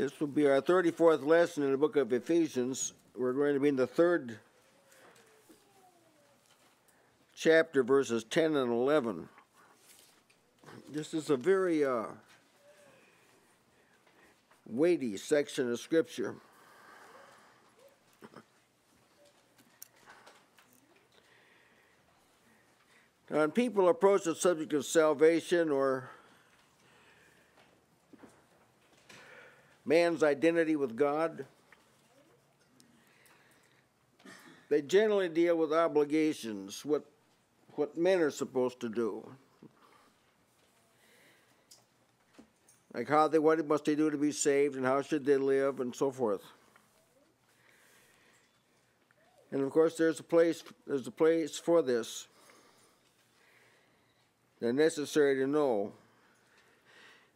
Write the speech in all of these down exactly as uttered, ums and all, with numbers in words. This will be our thirty-fourth lesson in the book of Ephesians. We're going to be in the third chapter, verses ten and eleven. This is a very uh, weighty section of Scripture. Now, when people approach the subject of salvation or man's identity with God, they generally deal with obligations, what, what men are supposed to do. Like how they, what must they do to be saved, and how should they live, and so forth. And of course, there's a place, there's a place for this. They're necessary to know.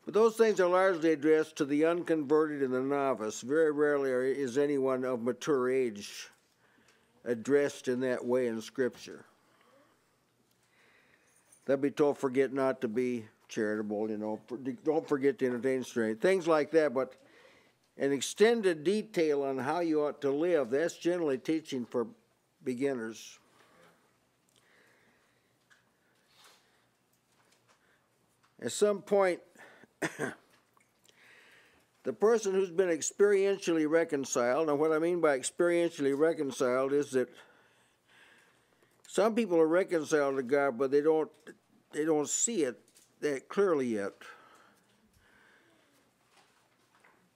But those things are largely addressed to the unconverted and the novice. Very rarely is anyone of mature age addressed in that way in Scripture. They'll be told, forget not to be charitable, you know, don't forget to entertain strangers, things like that. But an extended detail on how you ought to live, that's generally teaching for beginners. At some point, the person who's been experientially reconciled, and what I mean by experientially reconciled is that some people are reconciled to God, but they don't they don't see it that clearly yet.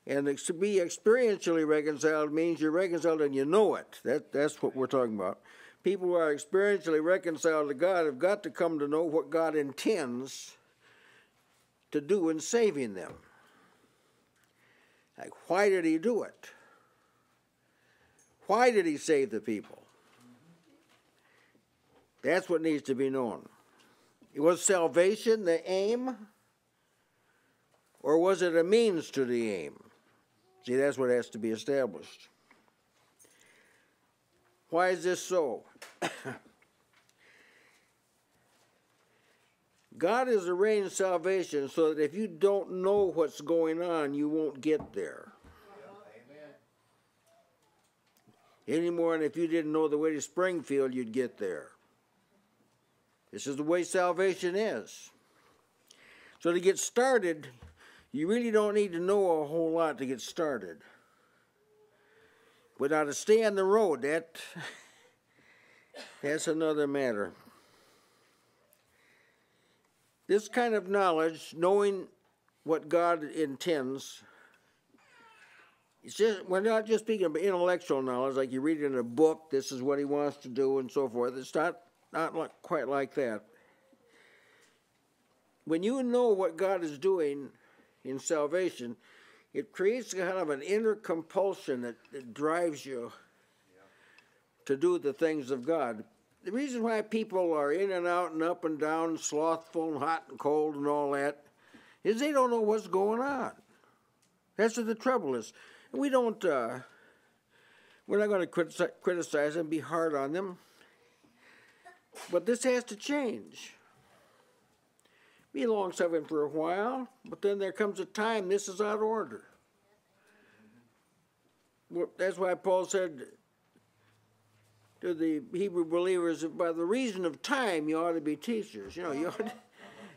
And to be experientially reconciled means you're reconciled and you know it. That that's what we're talking about. People who are experientially reconciled to God have got to come to know what God intends to do in saving them. Like, why did he do it? Why did he save the people? That's what needs to be known. Was salvation the aim? Or was it a means to the aim? See, that's what has to be established. Why is this so? God has arranged salvation so that if you don't know what's going on, you won't get there. Yeah, amen. Any more than if you didn't know the way to Springfield, you'd get there. This is the way salvation is. So to get started, you really don't need to know a whole lot to get started. But now to stay on the road, that, that's another matter. This kind of knowledge, knowing what God intends, it's just, we're not just speaking of intellectual knowledge, like you read it in a book, this is what he wants to do and so forth. It's not, not quite like that. When you know what God is doing in salvation, it creates kind of an inner compulsion that, that drives you to do the things of God. The reason why people are in and out and up and down, slothful and hot and cold and all that, is they don't know what's going on. That's what the trouble is. And we don't, uh, we're not going to criticize them, be hard on them. But this has to change. Be long-suffering for a while, but then there comes a time this is out of order. Well, that's why Paul said to the Hebrew believers, that by the reason of time, you ought to be teachers. You know, you ought to,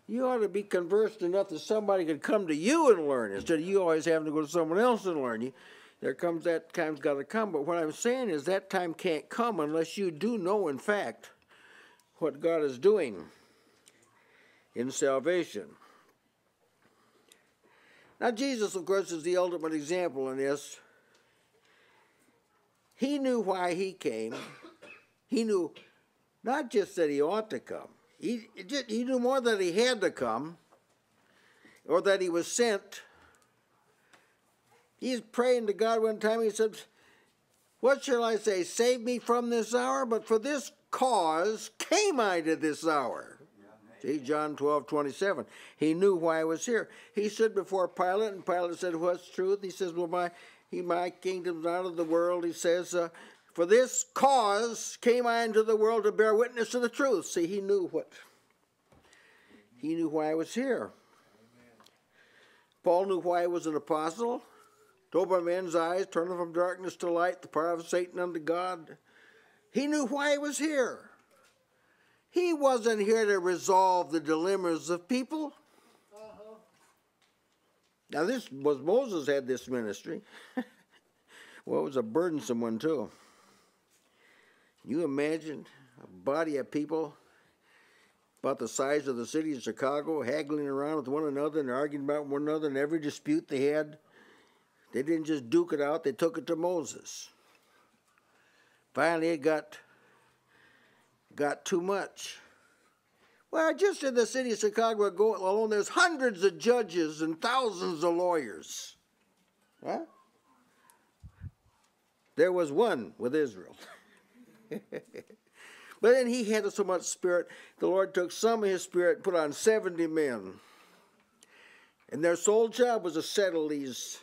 you ought to be conversant enough that somebody could come to you and learn instead of you always having to go to someone else and learn. You, there comes that time's got to come. But what I'm saying is that time can't come unless you do know, in fact, what God is doing in salvation. Now, Jesus, of course, is the ultimate example in this. He knew why he came. He knew not just that he ought to come. He, he knew more that he had to come or that he was sent. He's praying to God one time. He said, what shall I say? Save me from this hour? But for this cause came I to this hour. See, John twelve twenty-seven. He knew why I was here. He stood before Pilate, and Pilate said, what's truth? He says, well, my, he, my kingdom's out of the world. He says, uh, for this cause came I into the world to bear witness to the truth. See, he knew what, he knew why I was here. Amen. Paul knew why he was an apostle. to open men's eyes, turn them from darkness to light, the power of Satan unto God. He knew why he was here. He wasn't here to resolve the dilemmas of people. Uh-huh. Now this was, Moses had this ministry. Well, it was a burdensome one too. Can you imagine a body of people about the size of the city of Chicago haggling around with one another and arguing about one another and every dispute they had? They didn't just duke it out, they took it to Moses. Finally, it got, got too much. Well, just in the city of Chicago alone, there's hundreds of judges and thousands of lawyers. Huh? There was one with Israel. But then he had so much spirit, the Lord took some of his spirit and put on seventy men. And their sole job was to settle these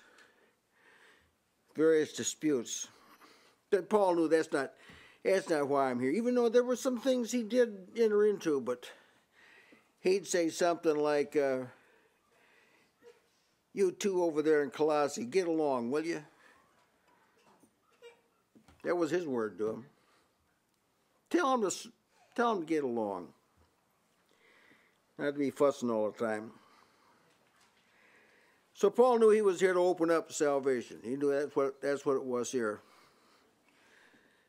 various disputes. But Paul knew that's not, that's not why I'm here, even though there were some things he did enter into, but he'd say something like, uh, you two over there in Colossae, get along, will you? That was his word to him. Tell him to, tell him to get along. Not to be fussing all the time. So Paul knew he was here to open up salvation. He knew that's what, that's what it was here.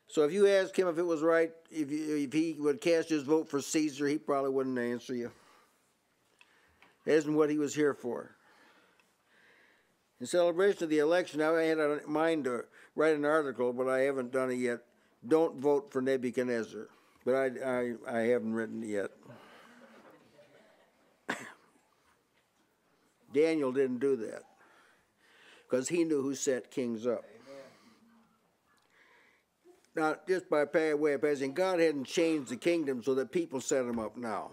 So if you asked him if it was right, if, you, if he would cast his vote for Caesar, he probably wouldn't answer you. That isn't what he was here for. In celebration of the election, I had in mind to write an article, but I haven't done it yet. Don't vote for Nebuchadnezzar, but I, I, I haven't written it yet. Daniel didn't do that because he knew who set kings up. Amen. Now, just by way of passing, God hadn't changed the kingdom so that people set him up now.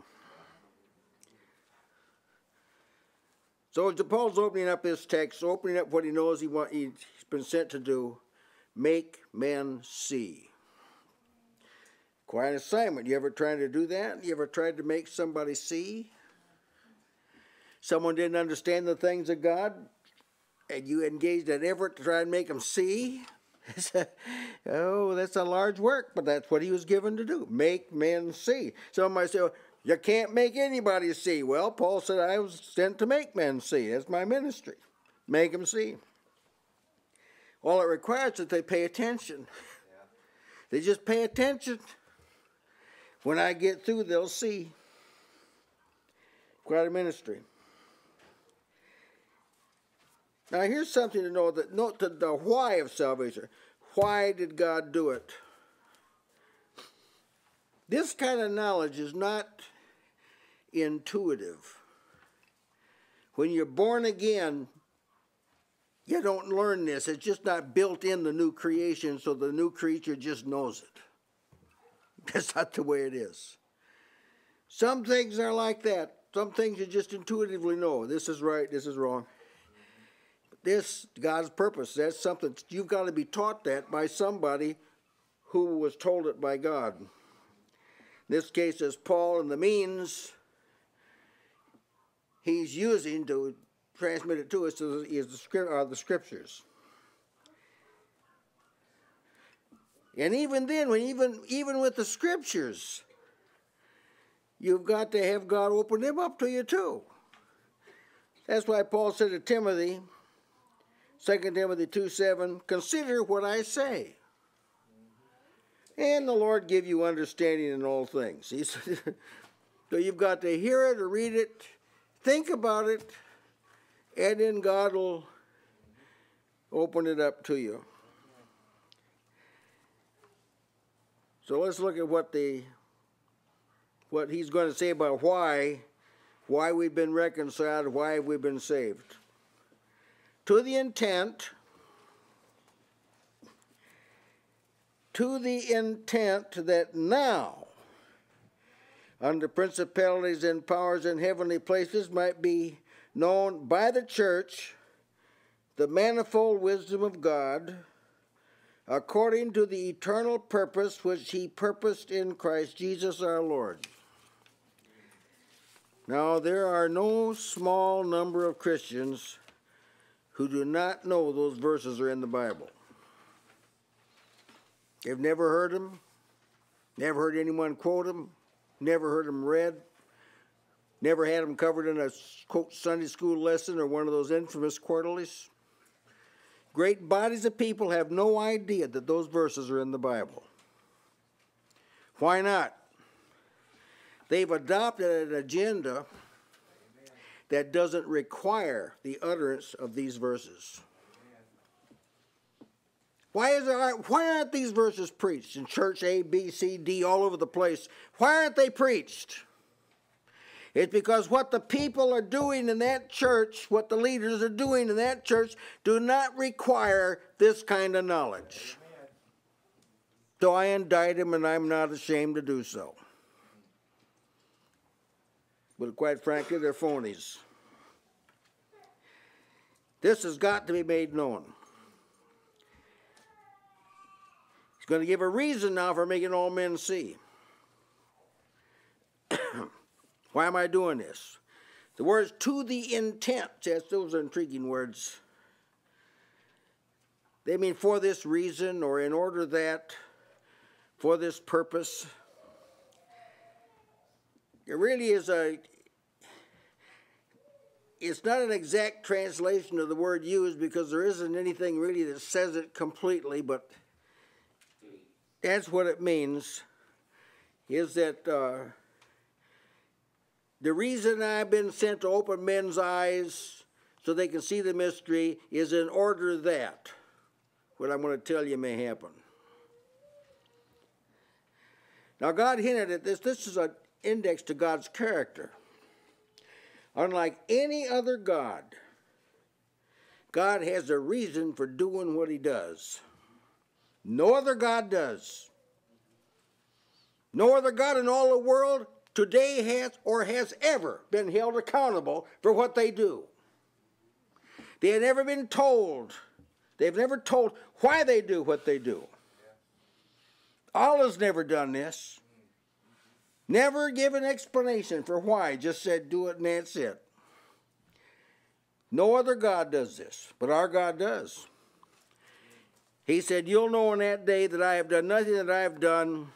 So Paul's opening up this text, opening up what he knows he want, he's been sent to do, make men see. Quite an assignment. You ever tried to do that? You ever tried to make somebody see? Someone didn't understand the things of God, and you engaged in effort to try and make them see? Oh, that's a large work, but that's what he was given to do, make men see. Some might say, well, you can't make anybody see. Well, Paul said, I was sent to make men see. That's my ministry. Make them see. All it requires is that they pay attention. Yeah. They just pay attention. When I get through, they'll see. Quite a ministry. Now here's something to know, that note the, the why of salvation. Why did God do it? This kind of knowledge is not intuitive. When you're born again, you don't learn this. It's just not built in the new creation, so the new creature just knows it. That's not the way it is. Some things are like that. Some things you just intuitively know. This is right, this is wrong. This, God's purpose, that's something, you've got to be taught that by somebody who was told it by God. In this case, it's Paul and the means he's using to transmit it to us is the Scriptures. And even then, when even, even with the Scriptures, you've got to have God open them up to you too. That's why Paul said to Timothy, Second Timothy two seven, consider what I say, and the Lord give you understanding in all things. He said, so you've got to hear it or read it, think about it, and then God will open it up to you. So let's look at what the what he's going to say about why, why we've been reconciled, why we've been saved. To the intent, to the intent that now, under principalities and powers in heavenly places, might be known by the church the manifold wisdom of God, according to the eternal purpose which he purposed in Christ Jesus our Lord. Now, there are no small number of Christians who do not know those verses are in the Bible. They've never heard them, never heard anyone quote them, never heard them read, never had them covered in a, quote, Sunday school lesson or one of those infamous quarterlies. Great bodies of people have no idea that those verses are in the Bible. Why not? They've adopted an agenda that doesn't require the utterance of these verses. Why, is there, why aren't these verses preached in church A, B, C, D, all over the place? Why aren't they preached? It's because what the people are doing in that church, what the leaders are doing in that church, do not require this kind of knowledge. So I indict him, and I'm not ashamed to do so. But quite frankly, they're phonies. This has got to be made known. He's going to give a reason now for making all men see. Why am I doing this? The words "to the intent," yes, those are intriguing words. They mean for this reason, or in order that, for this purpose. It really is a, it's not an exact translation of the word used, because there isn't anything really that says it completely, but that's what it means, is that uh, the reason I've been sent to open men's eyes so they can see the mystery is in order that what I'm going to tell you may happen. Now, God hinted at this. This is an index to God's character. Unlike any other God, God has a reason for doing what he does. No other God does. No other God in all the world today has or has ever been held accountable for what they do. They have never been told. They've never told why they do what they do. Allah's never done this. Never give an explanation for why. Just said, do it, and that's it. No other God does this, but our God does. He said, you'll know on that day that I have done nothing that I have done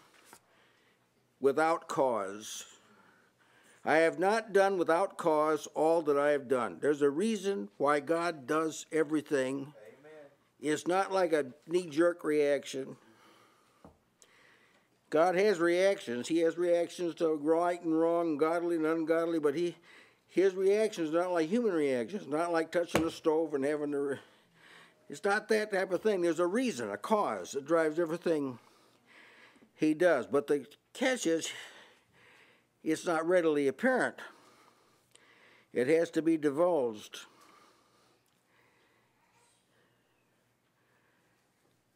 without cause. I have not done without cause all that I have done. There's a reason why God does everything. Amen. It's not like a knee-jerk reaction. God has reactions. He has reactions to right and wrong, godly and ungodly, but he, his reaction is not like human reactions, not like touching the stove and having to... It's not that type of thing. There's a reason, a cause that drives everything he does. But the catch is, it's not readily apparent. It has to be divulged.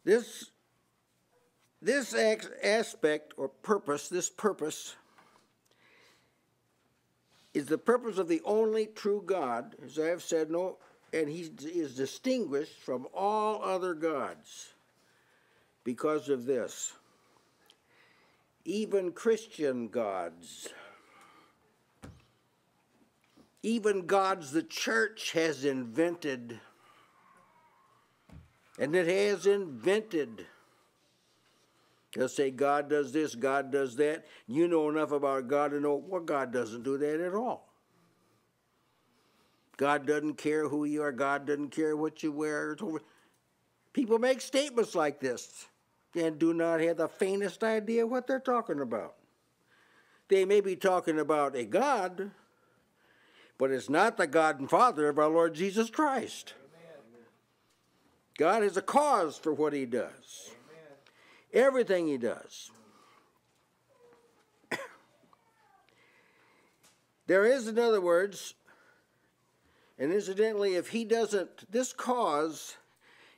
This... This aspect or purpose, this purpose, is the purpose of the only true God, as I have said, no, and he is distinguished from all other gods because of this. Even Christian gods, even gods the church has invented, and it has invented. They'll say, God does this, God does that. You know enough about God to know, well, God doesn't do that at all. God doesn't care who you are. God doesn't care what you wear. People make statements like this and do not have the faintest idea what they're talking about. They may be talking about a God, but it's not the God and Father of our Lord Jesus Christ. Amen. God is a cause for what he does. Everything he does. There is, in other words, and incidentally, if he doesn't, this cause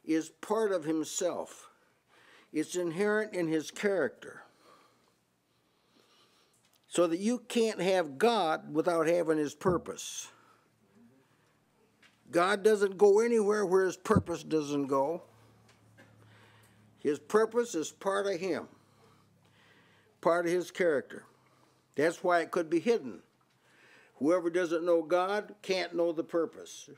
is part of himself. It's inherent in his character. So that you can't have God without having his purpose. God doesn't go anywhere where his purpose doesn't go. His purpose is part of him, part of his character. That's why it could be hidden. Whoever doesn't know God can't know the purpose.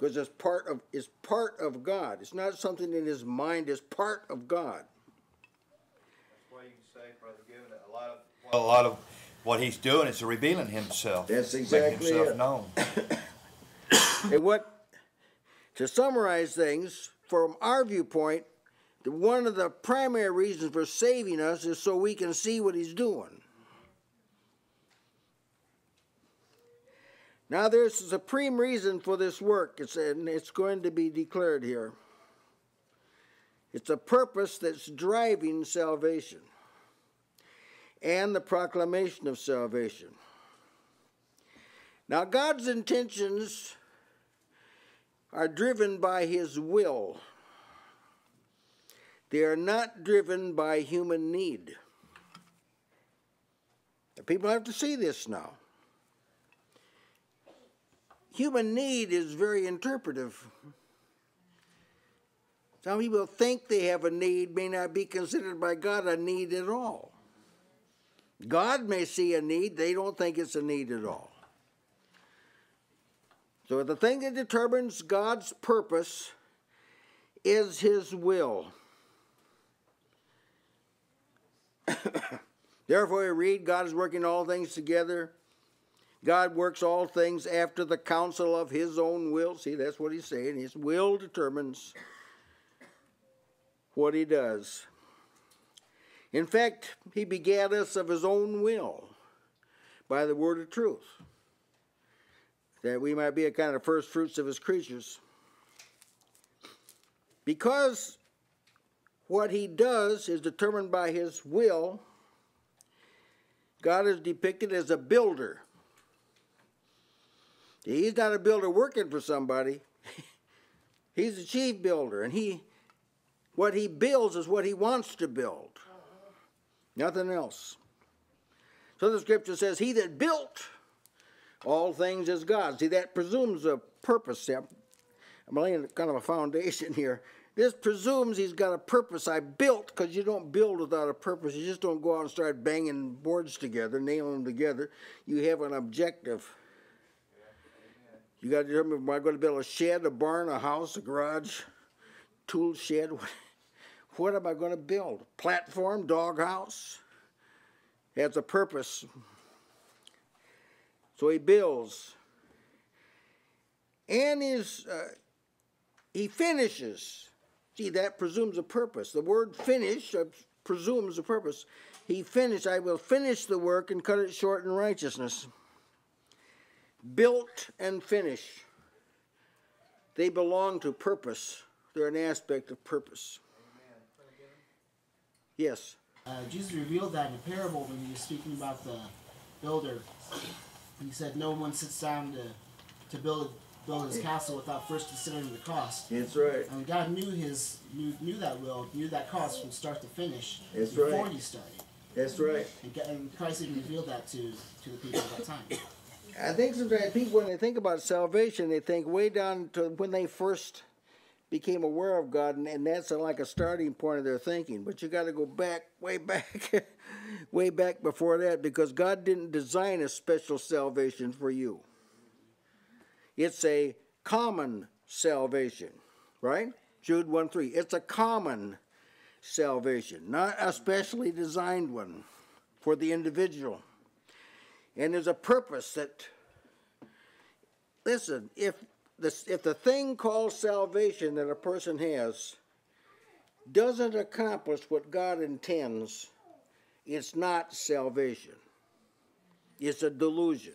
because it's part of it's part of God. It's not something in his mind. It's part of God. That's why you can say, Brother Given, a lot of well, a lot of what he's doing is revealing himself. That's exactly himself it. Known. And what to summarize things from our viewpoint, one of the primary reasons for saving us is so we can see what he's doing. Now there's a supreme reason for this work. It's, and it's going to be declared here. It's a purpose that's driving salvation and the proclamation of salvation. Now God's intentions are driven by his will. They are not driven by human need. The people have to see this now. Human need is very interpretive. Some people think they have a need, may not be considered by God a need at all. God may see a need, they don't think it's a need at all. So the thing that determines God's purpose is his will. Therefore, we read, God is working all things together. God works all things after the counsel of his own will. See, that's what he's saying. His will determines what he does. In fact, he begat us of his own will by the word of truth, that we might be a kind of first fruits of his creatures. Because what he does is determined by his will, God is depicted as a builder. He's not a builder working for somebody. He's the chief builder, and he, what he builds is what he wants to build. Nothing else. So the scripture says, he that built all things is God. See, that presumes a purpose. I'm laying kind of a foundation here. This presumes he's got a purpose. I built, because you don't build without a purpose. You just don't go out and start banging boards together, nailing them together. You have an objective. You got to determine, am I going to build a shed, a barn, a house, a garage, tool shed? What am I going to build? Platform, doghouse? That's a purpose. So he builds. And his, uh, he finishes. See, that presumes a purpose. The word finish uh, presumes a purpose. He finished. I will finish the work and cut it short in righteousness. Built and finish. They belong to purpose. They're an aspect of purpose. Amen. Yes. Uh, Jesus revealed that in a parable when he was speaking about the builder. He said, no one sits down to, to build, build his castle without first considering the cost. That's right. And God knew his knew, knew that will, knew that cost from start to finish. That's before right. he started. That's right. And, and Christ even revealed that to, to the people at that time. I think sometimes people, when they think about salvation, they think way down to when they first became aware of God, and, and that's like a starting point of their thinking. But you got to go back, way back, way back before that, because God didn't design a special salvation for you. It's a common salvation, right? Jude one three. It's a common salvation, not a specially designed one for the individual. And there's a purpose that, listen, if this, if the thing called salvation that a person has doesn't accomplish what God intends, it's not salvation. It's a delusion.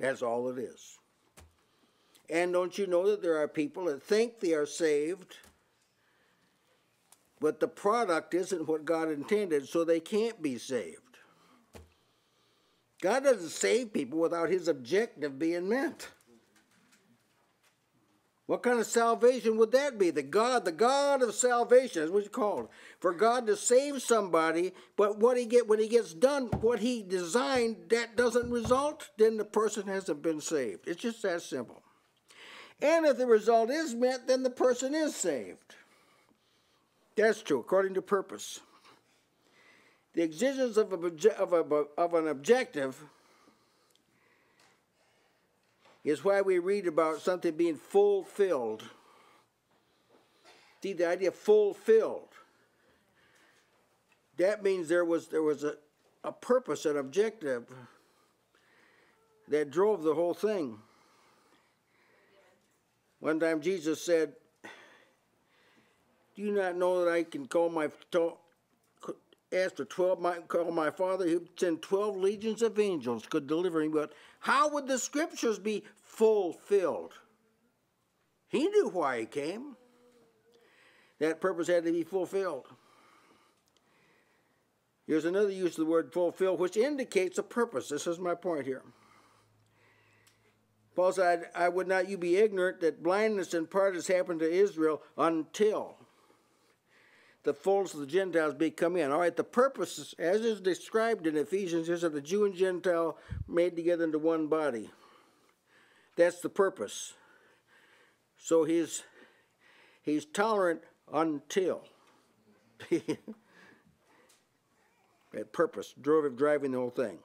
That's all it is. And don't you know that there are people that think they are saved, but the product isn't what God intended, so they can't be saved. God doesn't save people without his objective being met. What kind of salvation would that be? The God, the God of salvation is what it's called. For God to save somebody, but what he get when he gets done, what he designed, that doesn't result, then the person hasn't been saved. It's just that simple. And if the result is met, then the person is saved. That's true, according to purpose. The existence of, a, of, a, of an objective is why we read about something being fulfilled. See, the idea fulfilled. That means there was, there was a, a purpose, an objective that drove the whole thing. One time Jesus said, "Do you not know that I can call my ask for twelve? My, call my Father, who send twelve legions of angels, could deliver him." But how would the Scriptures be fulfilled? He knew why he came. That purpose had to be fulfilled. Here's another use of the word fulfill, which indicates a purpose. This is my point here. Paul said, I would not you be ignorant that blindness in part has happened to Israel until the fullness of the Gentiles be come in. All right, the purpose, as is described in Ephesians, is that the Jew and Gentile made together into one body. That's the purpose. So he's, he's tolerant until. That purpose drove him, driving the whole thing.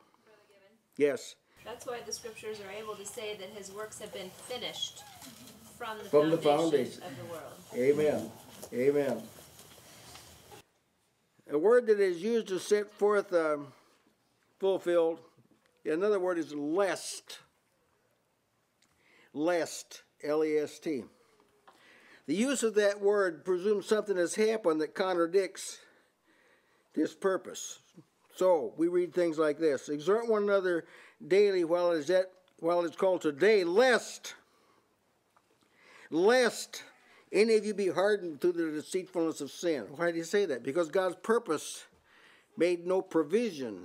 Yes. That's why the Scriptures are able to say that his works have been finished from the, from foundation, the foundation of the world. Amen. Amen. A word that is used to set forth uh, fulfilled, another word is lest. Lest, L E S T. The use of that word presumes something has happened that contradicts this purpose. So we read things like this: exhort one another daily while it is yet, while it's called today, lest, lest any of you be hardened through the deceitfulness of sin. Why do you say that? Because God's purpose made no provision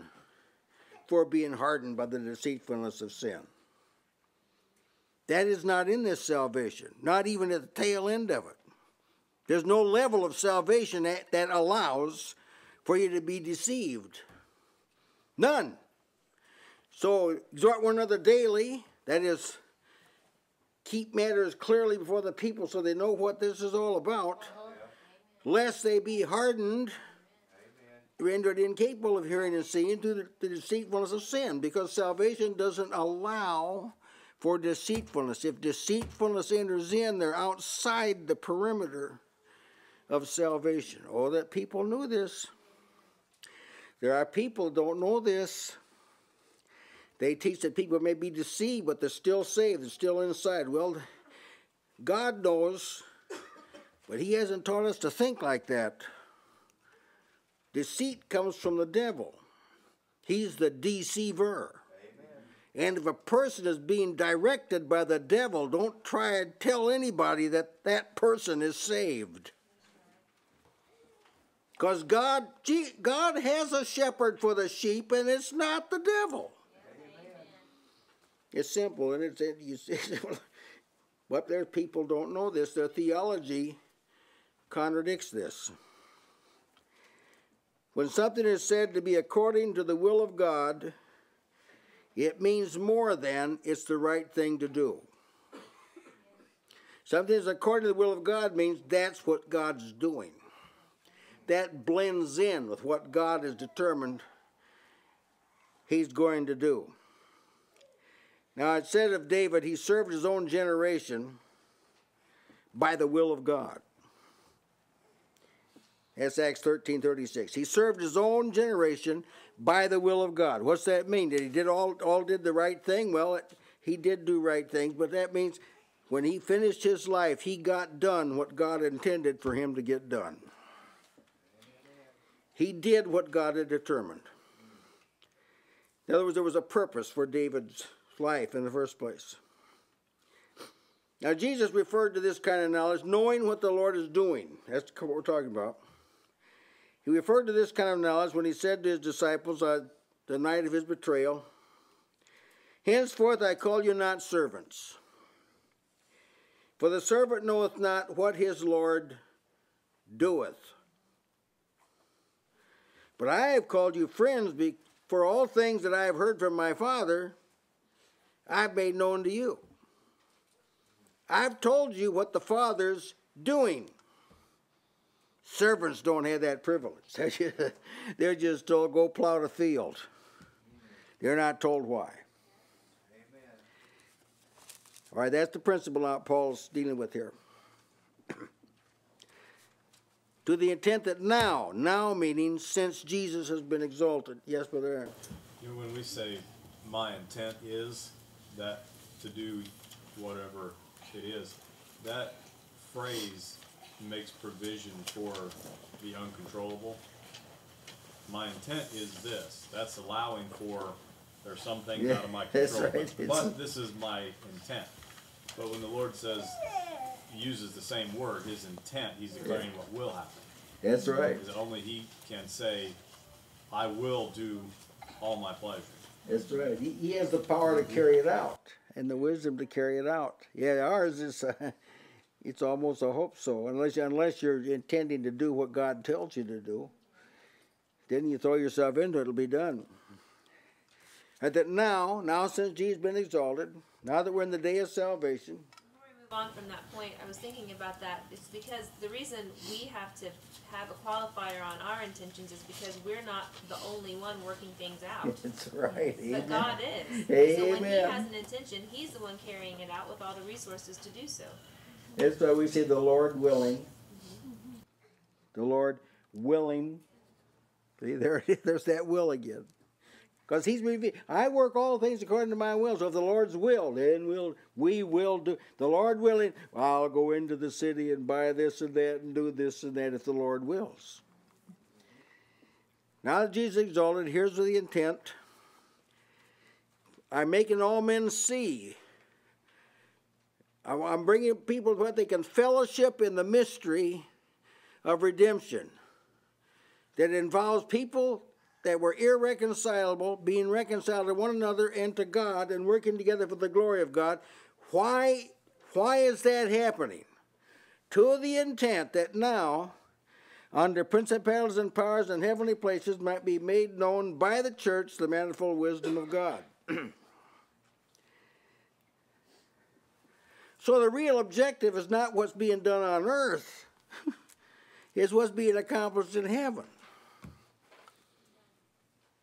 for being hardened by the deceitfulness of sin. That is not in this salvation, not even at the tail end of it. There's no level of salvation that, that allows for you to be deceived. None. So exhort one another daily, that is, keep matters clearly before the people so they know what this is all about, uh-huh. lest they be hardened, Amen. Rendered incapable of hearing and seeing through the, the deceitfulness of sin, because salvation doesn't allow for deceitfulness. If deceitfulness enters in, they're outside the perimeter of salvation. Oh, that people knew this. There are people who don't know this. They teach that people may be deceived, but they're still saved. They're still inside. Well, God knows, but he hasn't taught us to think like that. Deceit comes from the devil. He's the deceiver. Amen. And if a person is being directed by the devil, don't try and tell anybody that that person is saved. Because God, God has a shepherd for the sheep, and it's not the devil. It's simple, and it's, it's but there's people don't know this. Their theology contradicts this. When something is said to be according to the will of God, it means more than it's the right thing to do. Something is according to the will of God means that's what God's doing. That blends in with what God has determined he's going to do. Now, it said of David, he served his own generation by the will of God. That's Acts thirteen thirty-six. He served his own generation by the will of God. What's that mean? Did he did all, all did the right thing? Well, it, he did do right things, but that means when he finished his life, he got done what God intended for him to get done. He did what God had determined. In other words, there was a purpose for David's life in the first place. Now, Jesus referred to this kind of knowledge, knowing what the Lord is doing. That's what we're talking about. He referred to this kind of knowledge when he said to his disciples uh, the night of his betrayal, "Henceforth I call you not servants, for the servant knoweth not what his Lord doeth. But I have called you friends, for all things that I have heard from my Father I've made known to you. I've told you what the Father's doing." Servants don't have that privilege. They're just told, go plow the field. They're not told why. Amen. All right, that's the principle that Paul's dealing with here. To the intent that now, now meaning since Jesus has been exalted. Yes, Brother Aaron. You know, when we say my intent is that to do whatever it is, that phrase makes provision for the uncontrollable. My intent is this. That's allowing for there's some things yeah, out of my control. Right. But, but this is my intent. But when the Lord says, uses the same word, his intent, he's declaring yeah. what will happen. That's so right. Because only he can say, I will do all my pleasure. That's right. He, he has the power mm-hmm. to carry it out and the wisdom to carry it out. Yeah, ours is, uh, it's almost a hope so. Unless, unless you're intending to do what God tells you to do, then you throw yourself into it, it'll be done. And that now, now since Jesus has been exalted, now that we're in the day of salvation. Before we move on from that point, I was thinking about that. It's because the reason we have to have a qualifier on our intentions is because we're not the only one working things out. That's right. But Amen. God is. Amen. So when he has an intention, he's the one carrying it out with all the resources to do so. That's why we say the Lord willing. Mm-hmm. The Lord willing. See, there, there's that will again. Because he's revealed, I work all things according to my will. So if the Lord's will, then we'll, we will do. The Lord willing, I'll go into the city and buy this and that and do this and that if the Lord wills. Now that Jesus is exalted, here's the intent. I'm making all men see. I'm bringing people to what they can fellowship in the mystery of redemption. That involves people that were irreconcilable, being reconciled to one another and to God and working together for the glory of God. Why, why is that happening? To the intent that now, under principalities and powers and heavenly places, might be made known by the church the manifold wisdom of God. So the real objective is not what's being done on earth. It's what's being accomplished in heaven.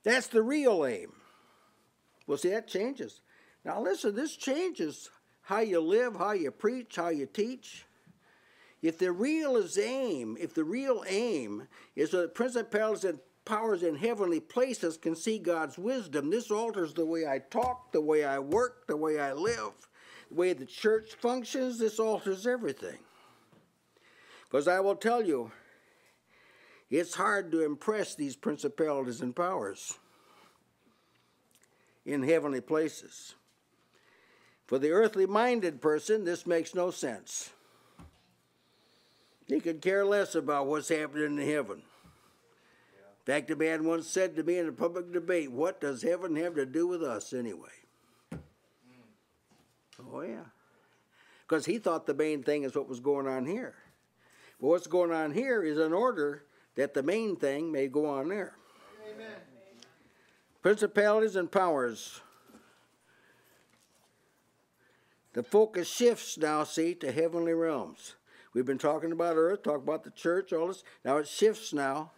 That's the real aim. Well, see, that changes. Now, listen, this changes how you live, how you preach, how you teach. If the real is aim, if the real aim is so that principalities and powers in heavenly places can see God's wisdom, this alters the way I talk, the way I work, the way I live, the way the church functions. This alters everything. Because I will tell you, it's hard to impress these principalities and powers in heavenly places. For the earthly-minded person, this makes no sense. He could care less about what's happening in heaven. In fact, a man once said to me in a public debate, what does heaven have to do with us anyway? Oh, yeah. Because he thought the main thing is what was going on here. But what's going on here is an order that the main thing may go on there. Amen. Principalities and powers. The focus shifts now, see, to heavenly realms. We've been talking about earth, talking about the church, all this. Now it shifts now,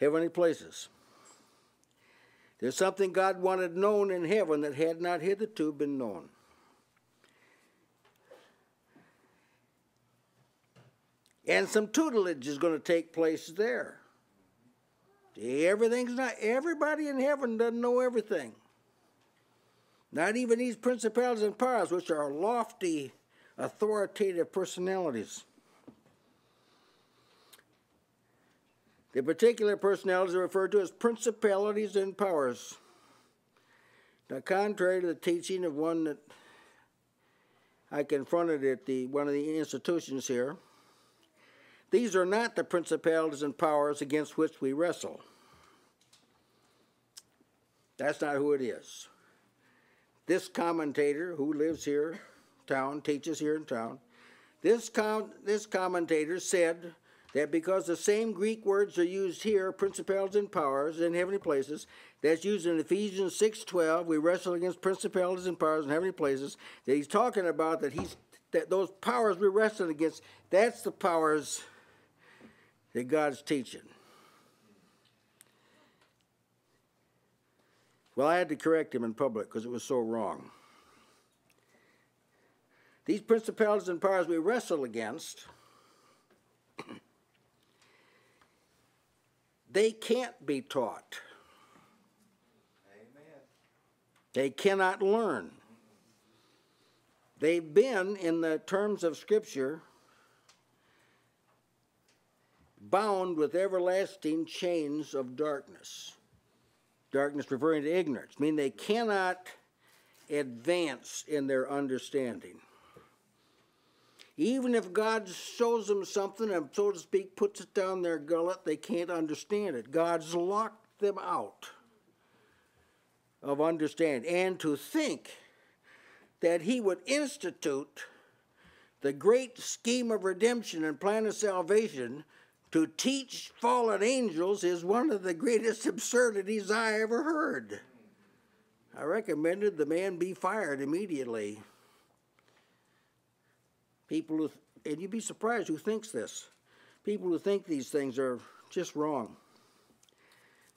heavenly places. There's something God wanted known in heaven that had not hitherto been known. And some tutelage is going to take place there. Everything's not, everybody in heaven doesn't know everything. Not even these principalities and powers, which are lofty, authoritative personalities. The particular personalities are referred to as principalities and powers. Now, contrary to the teaching of one that I confronted at the, one of the institutions here, these are not the principalities and powers against which we wrestle. That's not who it is. This commentator who lives here in town, teaches here in town, this, com this commentator said that because the same Greek words are used here, principalities and powers in heavenly places, that's used in Ephesians six twelve, we wrestle against principalities and powers in heavenly places, that he's talking about, that, he's, that those powers we're wrestling against, that's the powers that God's teaching. Well, I had to correct him in public because it was so wrong. These principalities and powers we wrestle against, they can't be taught. Amen. They cannot learn. They've been, in the terms of Scripture, bound with everlasting chains of darkness. Darkness referring to ignorance, meaning they cannot advance in their understanding. Even if God shows them something and, so to speak, puts it down their gullet, they can't understand it. God's locked them out of understanding. And to think that he would institute the great scheme of redemption and plan of salvation to teach fallen angels is one of the greatest absurdities I ever heard. I recommended the man be fired immediately. People who, and you'd be surprised who thinks this. People who think these things are just wrong.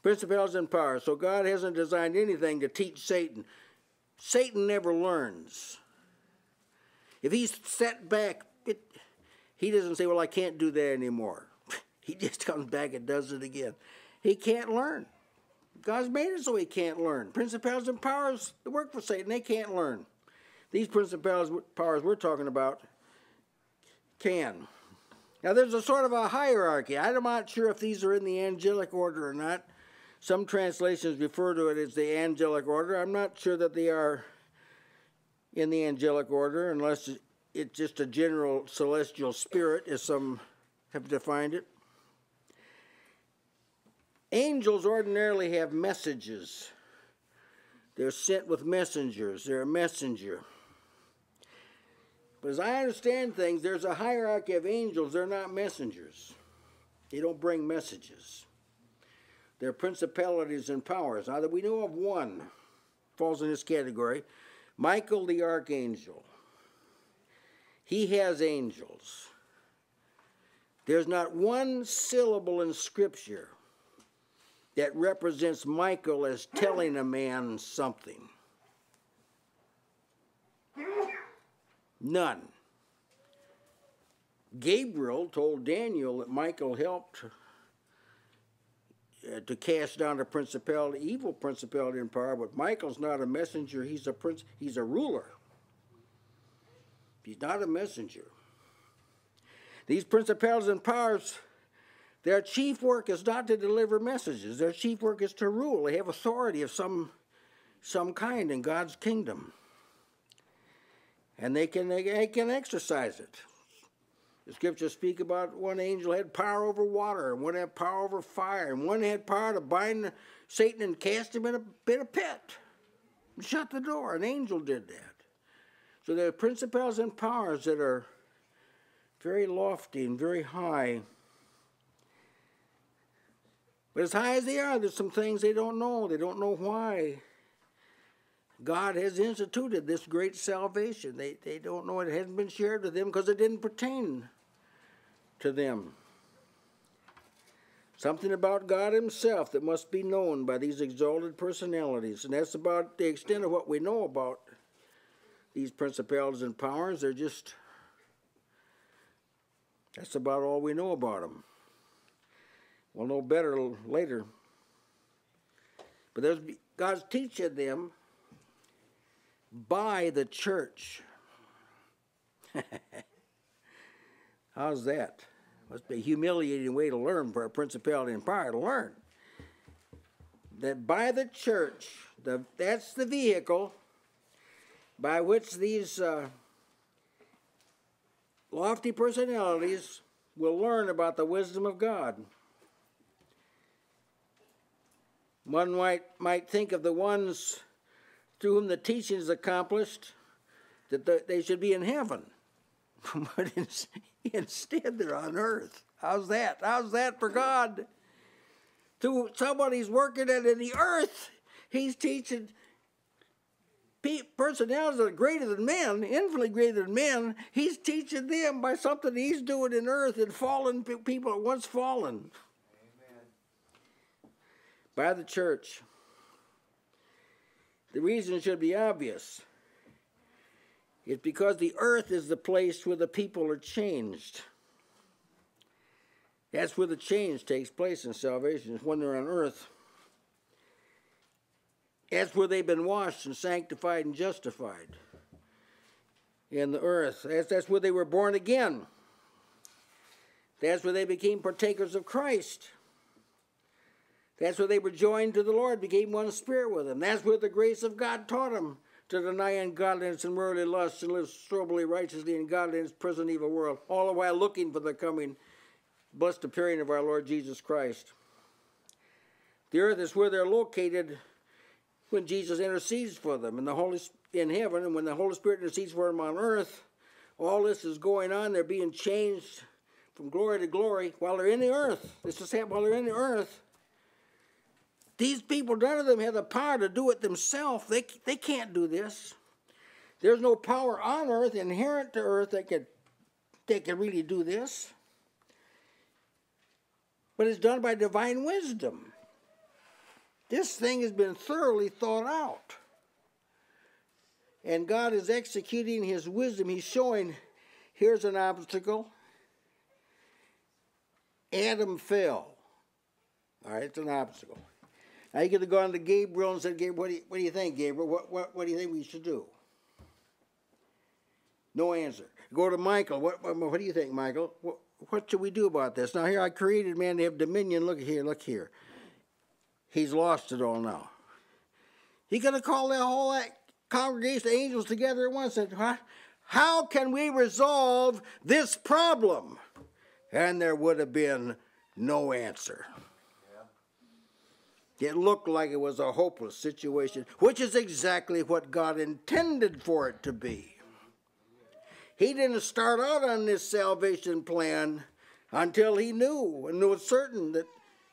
Principalities and powers. So God hasn't designed anything to teach Satan. Satan never learns. If he's set back, it, he doesn't say, well, I can't do that anymore. He just comes back and does it again. He can't learn. God's made it so he can't learn. Principalities and powers that work for Satan, they can't learn. These principalities and powers we're talking about can. Now, there's a sort of a hierarchy. I'm not sure if these are in the angelic order or not. Some translations refer to it as the angelic order. I'm not sure that they are in the angelic order unless it's just a general celestial spirit, as some have defined it. Angels ordinarily have messages. They're sent with messengers. They're a messenger. But as I understand things, there's a hierarchy of angels. They're not messengers. They don't bring messages. They're principalities and powers. Now that we know of one falls in this category, Michael the archangel. He has angels. There's not one syllable in Scripture that represents Michael as telling a man something. None. Gabriel told Daniel that Michael helped uh, to cast down a principality, evil principality and power, but Michael's not a messenger, he's a prince, he's a ruler. He's not a messenger. These principalities and powers, their chief work is not to deliver messages. Their chief work is to rule. They have authority of some, some kind in God's kingdom. And they can, they can exercise it. The Scriptures speak about one angel had power over water, and one had power over fire, and one had power to bind Satan and cast him in a, in a pit. Shut the door. An angel did that. So there are principalities and powers that are very lofty and very high. But as high as they are, there's some things they don't know. They don't know why God has instituted this great salvation. They, they don't know it hasn't been shared with them because it didn't pertain to them. Something about God himself that must be known by these exalted personalities. And that's about the extent of what we know about these principalities and powers. They're just, that's about all we know about them. We'll know better later. But there's, God's teaching them by the church. How's that? Must be a humiliating way to learn for a principality and power to learn. That by the church, the, that's the vehicle by which these uh, lofty personalities will learn about the wisdom of God. One might, might think of the ones through whom the teaching is accomplished that the, they should be in heaven. But in, instead they're on earth. How's that? How's that for God? Through somebody's working it in the earth, he's teaching pe personalities that are greater than men, infinitely greater than men. He's teaching them by something he's doing in earth and fallen people are once fallen. By the church. The reason should be obvious. It's because the earth is the place where the people are changed. That's where the change takes place in salvation, is when they're on earth. That's where they've been washed and sanctified and justified, in the earth. That's, that's where they were born again. That's where they became partakers of Christ. That's where they were joined to the Lord, became one spirit with him. That's where the grace of God taught them to deny ungodliness and worldly lusts and live soberly, righteously, and godly in this present evil world, all the while looking for the coming, blessed appearing of our Lord Jesus Christ. The earth is where they're located when Jesus intercedes for them and the Holy in heaven, and when the Holy Spirit intercedes for them on earth. All this is going on. They're being changed from glory to glory while they're in the earth. This is happening while they're in the earth. These people, none of them have the power to do it themselves. They, they can't do this. There's no power on earth, inherent to earth, that can, that can really do this. But it's done by divine wisdom. This thing has been thoroughly thought out. And God is executing his wisdom. He's showing, here's an obstacle. Adam fell. All right, it's an obstacle. Now, you could have gone to Gabriel and said, Gabriel, what do you, what do you think, Gabriel? What, what, what do you think we should do? No answer. Go to Michael. What, what, what do you think, Michael? What, what should we do about this? Now, here, I created man to have dominion. Look here, look here. He's lost it all now. He could have called that whole that congregation of angels together at once and said, how can we resolve this problem? And there would have been no answer. It looked like it was a hopeless situation, which is exactly what God intended for it to be. He didn't start out on this salvation plan until he knew and knew it certain that,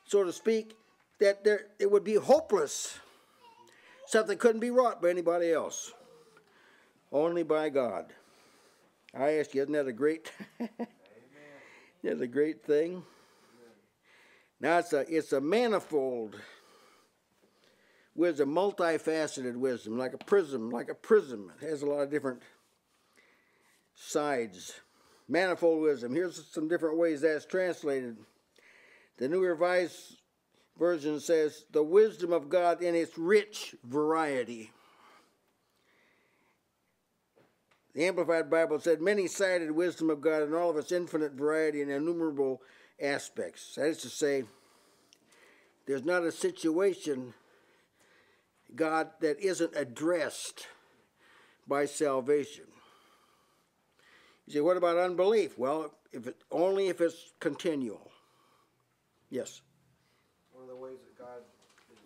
so to speak, that there, it would be hopeless. Something couldn't be wrought by anybody else, only by God. I ask you, isn't that a great, that's a great thing? Now it's a, it's a manifold wisdom, multifaceted wisdom, like a prism, like a prism. It has a lot of different sides. Manifold wisdom. Here's some different ways that's translated. The New Revised Version says, the wisdom of God in its rich variety. The Amplified Bible said, many-sided wisdom of God in all of its infinite variety and innumerable aspects. That is to say, there's not a situation, God, that isn't addressed by salvation. You say, what about unbelief? Well, if it, only if it's continual. Yes? One of the ways that God is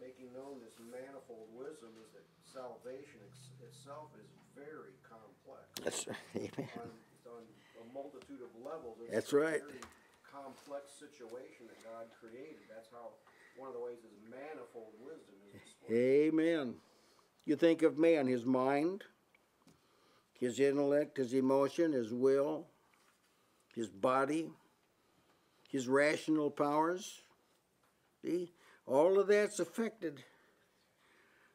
making known this manifold wisdom is that salvation ex itself is very complex. That's right. Amen. On, it's on a multitude of levels. It's That's right. Very complex situation that God created. That's how. One of the ways is manifold wisdom. Amen. You think of man, his mind, his intellect, his emotion, his will, his body, his rational powers. See? All of that's affected.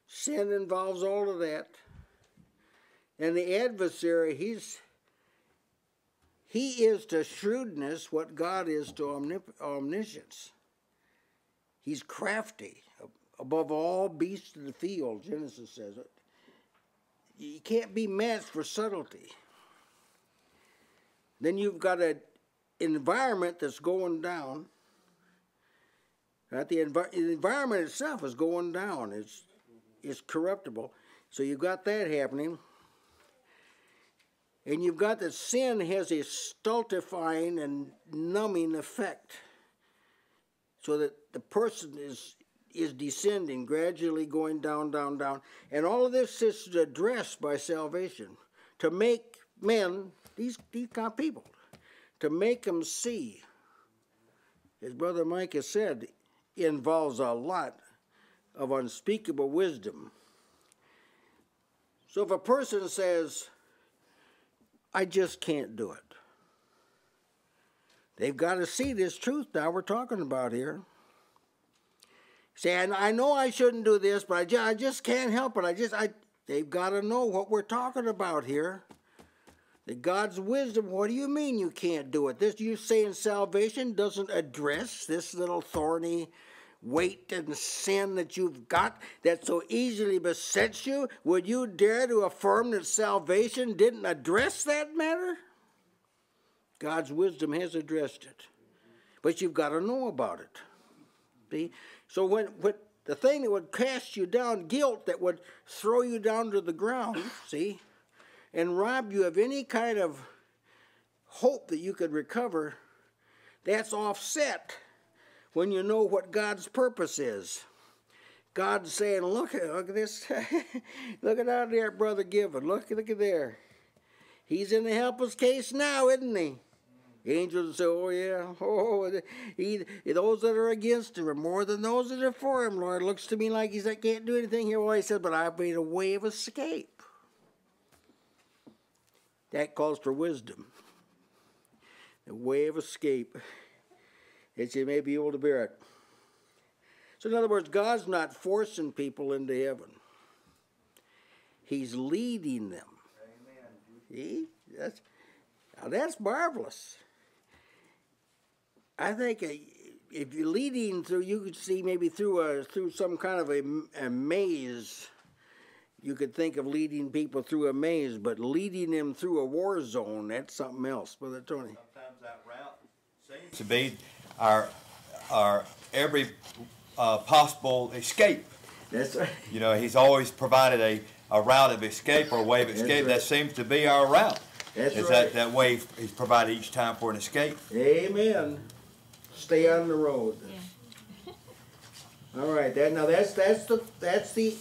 Sin involves all of that. And the adversary, he's he is to shrewdness what God is to omnip- omniscience. He's crafty, above all beasts of the field, Genesis says it. You can't be matched for subtlety. Then you've got an environment that's going down. Right? The, envi the environment itself is going down. It's, it's corruptible. So you've got that happening. And you've got that sin has a stultifying and numbing effect, so that the person is, is descending, gradually going down, down, down. And all of this is addressed by salvation to make men, these, these kind of people, to make them see. As Brother Mike has said, it involves a lot of unspeakable wisdom. So if a person says, I just can't do it, they've got to see this truth now we're talking about here. Say, I know I shouldn't do this, but I just, I just can't help it. I just, I, They've got to know what we're talking about here. That God's wisdom, what do you mean you can't do it? This, you saying salvation doesn't address this little thorny weight and sin that you've got that so easily besets you? Would you dare to affirm that salvation didn't address that matter? God's wisdom has addressed it. But you've got to know about it. See? So when, when the thing that would cast you down, guilt that would throw you down to the ground, see, and rob you of any kind of hope that you could recover, that's offset when you know what God's purpose is. God's saying, look at, look at this, look at out there, Brother Given, look, look at there. He's in the helpless case now, isn't he? The angels say, oh yeah, oh, he, those that are against him are more than those that are for him, Lord. Looks to me like he's like, can't do anything here. Well, he said, but I've made a way of escape. That calls for wisdom, the way of escape, that you may be able to bear it. So in other words, God's not forcing people into heaven. He's leading them. Amen. See? That's, now that's marvelous. I think if you're leading through, you could see maybe through, a, through some kind of a, a maze. You could think of leading people through a maze, but leading them through a war zone, that's something else, Brother Tony. Sometimes that route seems to be our, our every uh, possible escape. That's right. You know, he's always provided a, a route of escape or a way of escape. Right. That seems to be our route. That's is right. That, that way he's provided each time for an escape. Amen. Stay on the road. Yeah. All right. That, now, that's, that's, the, that's the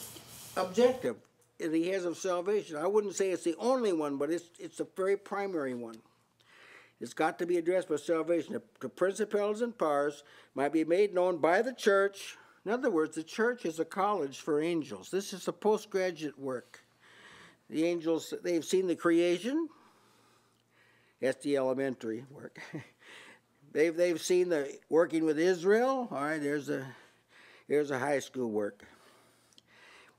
objective that he has of salvation. I wouldn't say it's the only one, but it's it's a very primary one. It's got to be addressed by salvation. The, the principalities and powers might be made known by the church. In other words, the church is a college for angels. This is a postgraduate work. The angels, they've seen the creation. That's the elementary work. they've they've seen the working with Israel. All right, there's a there's a high school work.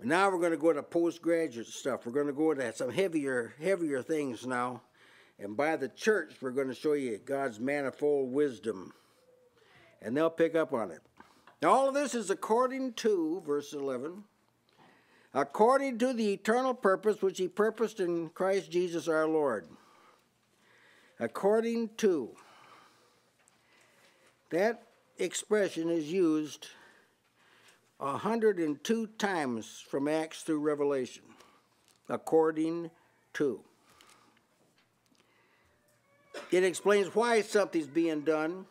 Now we're going to go to postgraduate stuff. We're going to go to some heavier, heavier things now. And by the church, we're going to show you God's manifold wisdom. And they'll pick up on it. Now all of this is according to, verse eleven, according to the eternal purpose which he purposed in Christ Jesus our Lord. According to. That expression is used one hundred and two times from Acts through Revelation, according to. It explains why something's being done,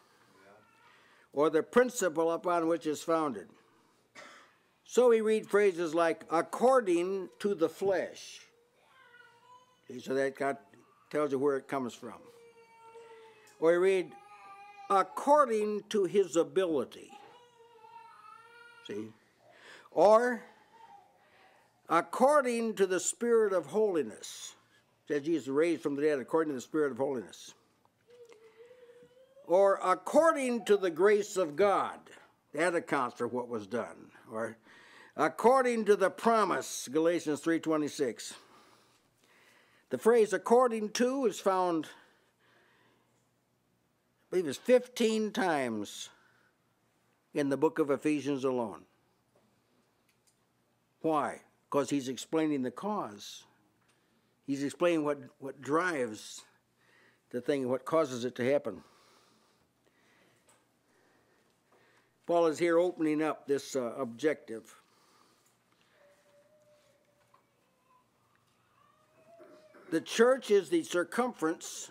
or the principle upon which it's founded. So we read phrases like, according to the flesh. So that got, tells you where it comes from. Or we read, according to his ability. See? Or, according to the Spirit of holiness, that Jesus raised from the dead, according to the Spirit of holiness. Or, according to the grace of God, that accounts for what was done. Or, according to the promise, Galatians three twenty-six. The phrase according to is found, I believe it's fifteen times in the book of Ephesians alone. Why? Because he's explaining the cause. He's explaining what, what drives the thing, what causes it to happen. Paul is here opening up this uh, objective. The church is the circumference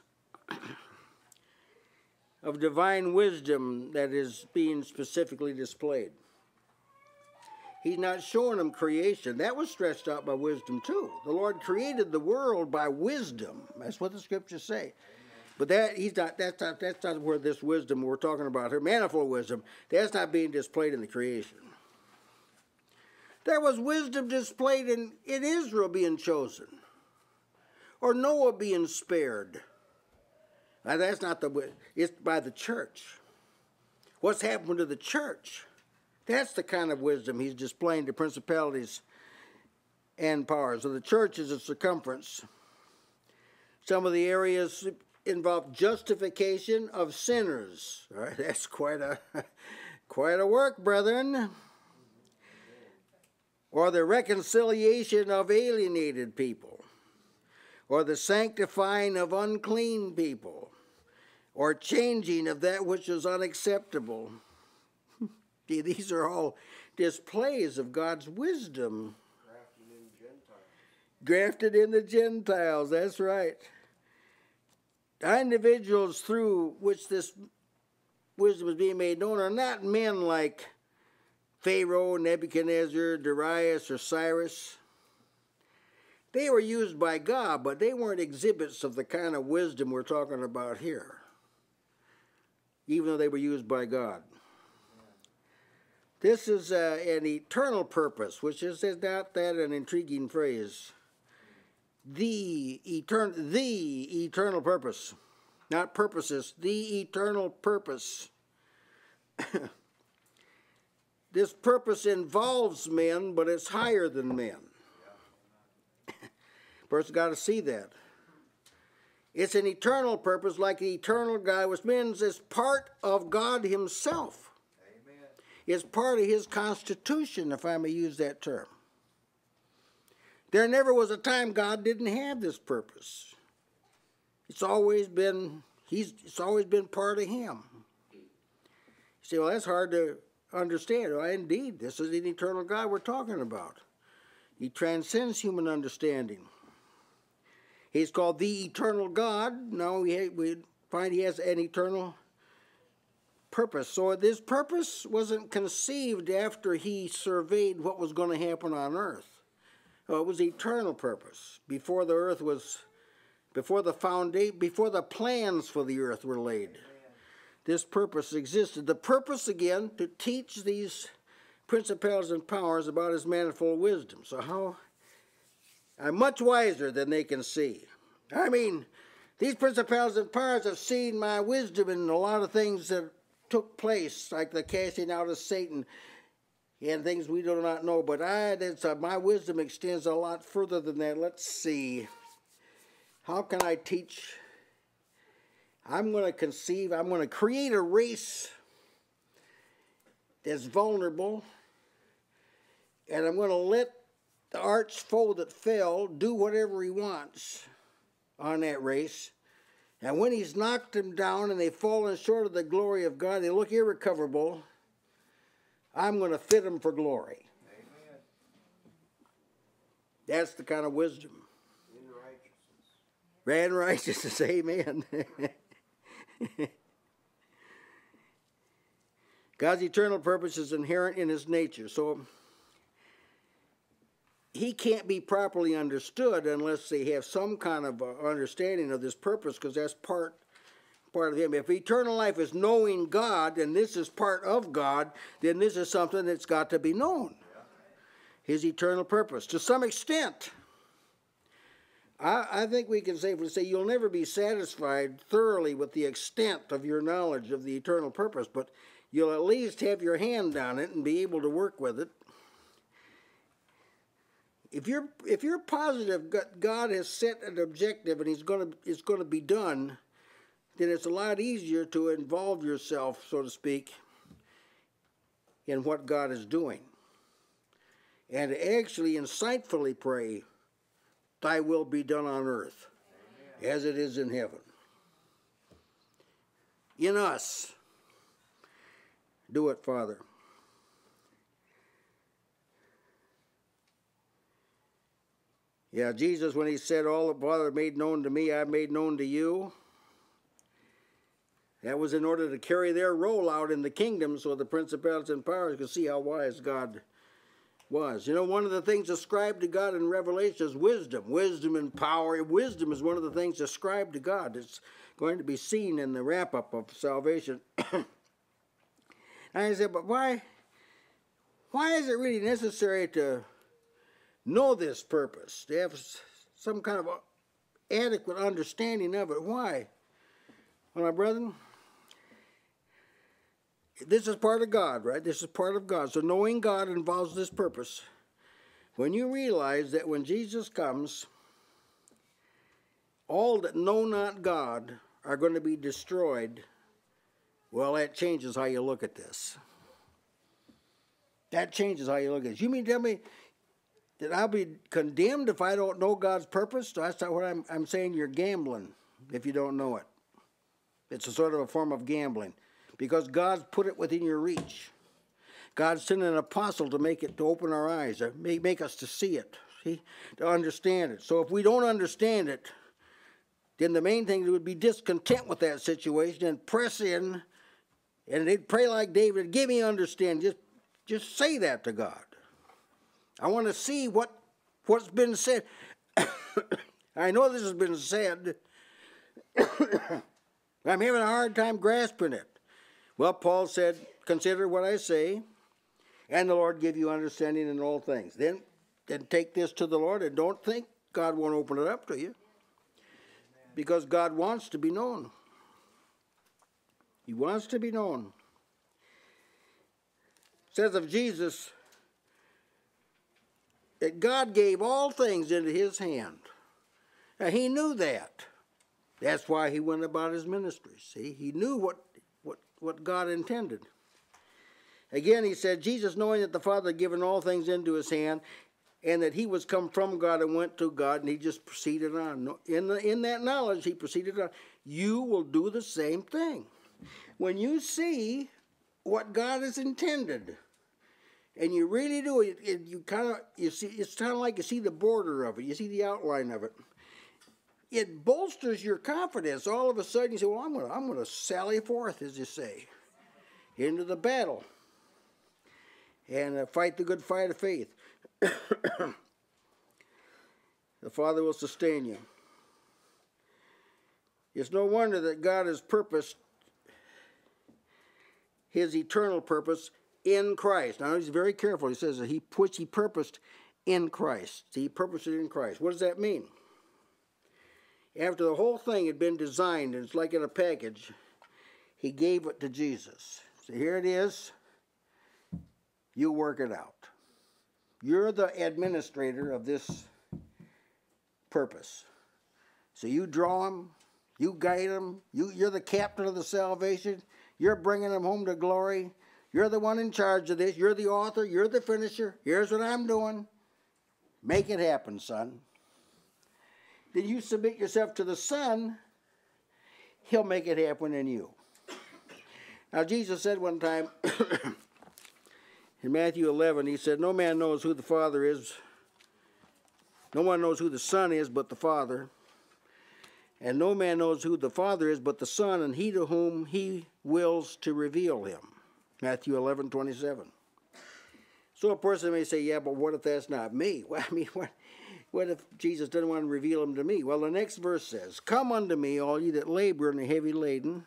of divine wisdom that is being specifically displayed. He's not showing them creation. That was stretched out by wisdom too. The Lord created the world by wisdom. That's what the scriptures say. But that he's not, that's not that's not where this wisdom we're talking about here, manifold wisdom, that's not being displayed in the creation. There was wisdom displayed in, in Israel being chosen, or Noah being spared. Now, that's not the, it's by the church. What's happened to the church? That's the kind of wisdom he's displaying to principalities and power. So the church is a circumference. Some of the areas involve justification of sinners. All right, that's quite a quite a work, brethren. Or the reconciliation of alienated people, or the sanctifying of unclean people, or changing of that which is unacceptable. These are all displays of God's wisdom. Grafted in the Gentiles. Grafted in the Gentiles, that's right. Individuals through which this wisdom is being made known are not men like Pharaoh, Nebuchadnezzar, Darius, or Cyrus. They were used by God, but they weren't exhibits of the kind of wisdom we're talking about here, even though they were used by God. This is uh, an eternal purpose, which is not that an intriguing phrase. The eternal, the eternal purpose, not purposes, the eternal purpose. This purpose involves men, but it's higher than men. First, got to see that. It's an eternal purpose, like the eternal God, which means it's part of God himself. Amen. It's part of his constitution, if I may use that term. There never was a time God didn't have this purpose. It's always been, he's, it's always been part of him. You say, well, that's hard to understand. Well, indeed, this is an eternal God we're talking about. He transcends human understanding. He's called the eternal God. Now we, we find he has an eternal purpose. So this purpose wasn't conceived after he surveyed what was going to happen on earth. Oh, it was eternal purpose. Before the earth was, before the foundation, before the plans for the earth were laid, this purpose existed. The purpose, again, to teach these principalities and powers about his manifold wisdom. So how? I'm much wiser than they can see. I mean, these principalities and powers have seen my wisdom in a lot of things that took place, like the casting out of Satan and things we do not know. But I, that's, uh, my wisdom extends a lot further than that. Let's see. How can I teach? I'm going to conceive, I'm going to create a race that's vulnerable, and I'm going to let the arch foe that fell do whatever he wants on that race. And when he's knocked them down and they've fallen short of the glory of God, they look irrecoverable, I'm going to fit them for glory. Amen. That's the kind of wisdom. In righteousness. In righteousness, amen. God's eternal purpose is inherent in his nature. So he can't be properly understood unless they have some kind of understanding of this purpose, because that's part, part of him. If eternal life is knowing God, and this is part of God, then this is something that's got to be known. His eternal purpose. To some extent, I, I think we can safely say you'll never be satisfied thoroughly with the extent of your knowledge of the eternal purpose, but you'll at least have your hand on it and be able to work with it. If you're, if you're positive God has set an objective and he's going to, it's going to be done, then it's a lot easier to involve yourself, so to speak, in what God is doing. And actually insightfully pray, thy will be done on earth, amen, as it is in heaven. In us, do it, Father. Yeah, Jesus, when he said, all the Father made known to me, I made known to you, that was in order to carry their role out in the kingdom so the principalities and powers could see how wise God was. You know, one of the things ascribed to God in Revelation is wisdom. Wisdom and power. Wisdom is one of the things ascribed to God. It's going to be seen in the wrap-up of salvation. And I said, but why, why is it really necessary to know this purpose, to have some kind of adequate understanding of it? Why? Well, my brethren, this is part of God, right? This is part of God. So knowing God involves this purpose. When you realize that when Jesus comes, all that know not God are going to be destroyed, well, that changes how you look at this. That changes how you look at it. You mean tell me that I'll be condemned if I don't know God's purpose? That's not what I'm, I'm saying. You're gambling if you don't know it. It's a sort of a form of gambling because God's put it within your reach. God sent an apostle to make it, to open our eyes, to make, make us to see it, see, to understand it. So if we don't understand it, then the main thing would be discontent with that situation and press in, and they'd pray like David, give me understanding. Just Just say that to God. I want to see what, what's been said. I know this has been said. I'm having a hard time grasping it. Well, Paul said, consider what I say, and the Lord give you understanding in all things. Then, then take this to the Lord, and don't think God won't open it up to you. Because God wants to be known. He wants to be known. It says of Jesus that God gave all things into his hand. Now, he knew that. That's why he went about his ministry. See, he knew what, what, what God intended. Again, he said, Jesus, knowing that the Father had given all things into his hand and that he was come from God and went to God, and he just proceeded on. In, the, in that knowledge, he proceeded on. You will do the same thing. When you see what God has intended, and you really do it, it you kind of you see it's kind of like you see the border of it, you see the outline of it. It bolsters your confidence. All of a sudden, you say, "Well, I'm going, I'm going to sally forth," as you say, into the battle and uh, fight the good fight of faith. The Father will sustain you. It's no wonder that God has purposed his eternal purpose in Christ. Now, he's very careful. He says that he, which he purposed in Christ. He purposed it in Christ. What does that mean? After the whole thing had been designed, and it's like in a package, he gave it to Jesus. So here it is. You work it out. You're the administrator of this purpose. So you draw him. You guide him. You, you're the captain of the salvation. You're bringing them home to glory. You're the one in charge of this. You're the author. You're the finisher. Here's what I'm doing. Make it happen, son. Then you submit yourself to the Son. He'll make it happen in you. Now, Jesus said one time in Matthew eleven, he said, no man knows who the Father is. No one knows who the Son is but the Father. And no man knows who the Father is but the Son, and he to whom he wills to reveal him. Matthew eleven twenty-seven. So a person may say, yeah, but what if that's not me? Well, I mean, what, what if Jesus didn't want to reveal him to me? Well, the next verse says, come unto me, all ye that labor and are heavy laden.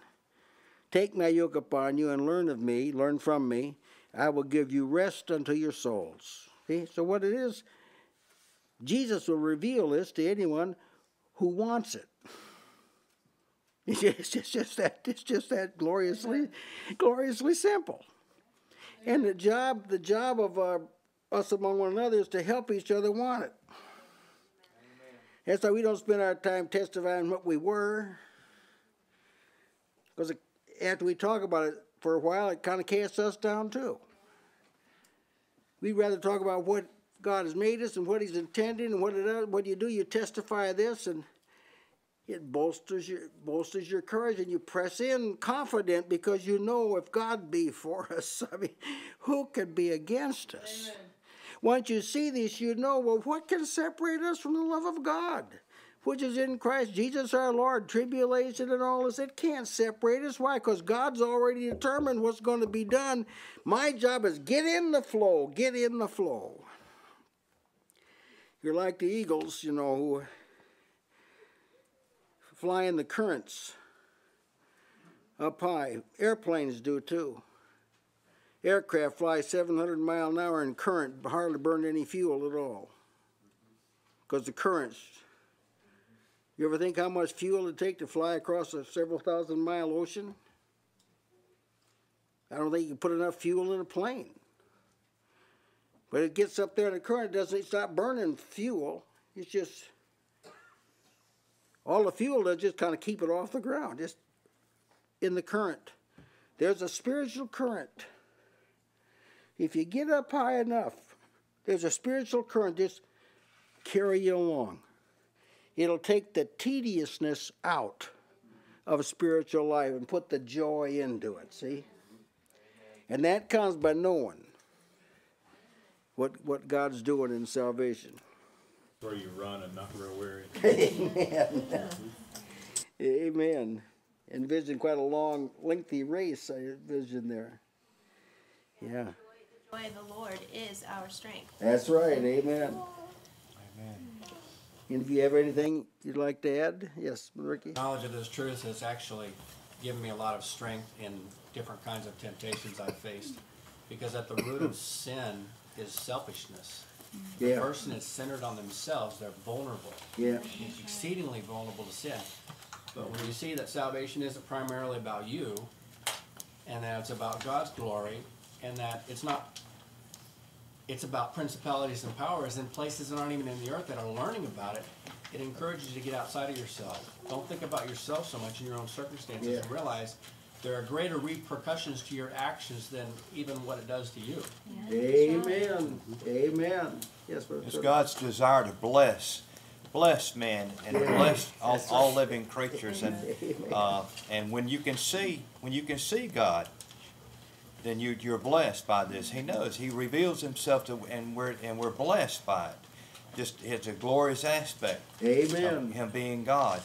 Take my yoke upon you and learn of me, learn from me. I will give you rest unto your souls. See, so what it is, Jesus will reveal this to anyone who wants it. It's just, it's just that it's just that gloriously, gloriously simple. And the job the job of uh, us among one another is to help each other want it. Amen. That's why we don't spend our time testifying what we were, because after we talk about it for a while, it kind of casts us down too. We'd rather talk about what God has made us and what He's intended and what it does. What do you do? You testify this and. It bolsters your, bolsters your courage, and you press in confident because you know if God be for us, I mean, who could be against us? Amen. Once you see this, you know, well, what can separate us from the love of God, which is in Christ Jesus our Lord? Tribulation and all this, it can't separate us. Why? Because God's already determined what's going to be done. My job is get in the flow, get in the flow. You're like the eagles, you know, who fly in the currents up high. Airplanes do too. Aircraft fly seven hundred miles an hour in current, but hardly burn any fuel at all. Because the currents. You ever think how much fuel it'd take to fly across a several thousand mile ocean? I don't think you can put enough fuel in a plane. But it gets up there in the current, doesn't, it's not burning fuel. It's just, all the fuel does just kind of keep it off the ground, just in the current. There's a spiritual current. If you get up high enough, there's a spiritual current just carry you along. It'll take the tediousness out of spiritual life and put the joy into it, see? And that comes by knowing what, what God's doing in salvation. Where you run and not grow weary. Amen. Amen. Envision quite a long, lengthy race I envision there. Yeah. The joy of the Lord is our strength. That's right. Amen. Amen. And if you have anything you'd like to add? Yes, Ricky? Knowledge of this truth has actually given me a lot of strength in different kinds of temptations I've faced, because at the root of sin is selfishness. The yeah. person is centered on themselves. They're vulnerable. Yeah. It's exceedingly vulnerable to sin. But when you see that salvation isn't primarily about you, and that it's about God's glory, and that it's not, it's about principalities and powers in places that aren't even in the earth that are learning about it, it encourages you to get outside of yourself. Don't think about yourself so much in your own circumstances, yeah. and realize there are greater repercussions to your actions than even what it does to you. Yeah. Amen. Amen. Yes, brother. It's God's desire to bless, bless men and yeah. bless all, all living creatures, and uh, and when you can see when you can see God, then you you're blessed by this. He knows. He reveals Himself to, and we're and we're blessed by it. Just it's a glorious aspect. Amen. Of Him being God.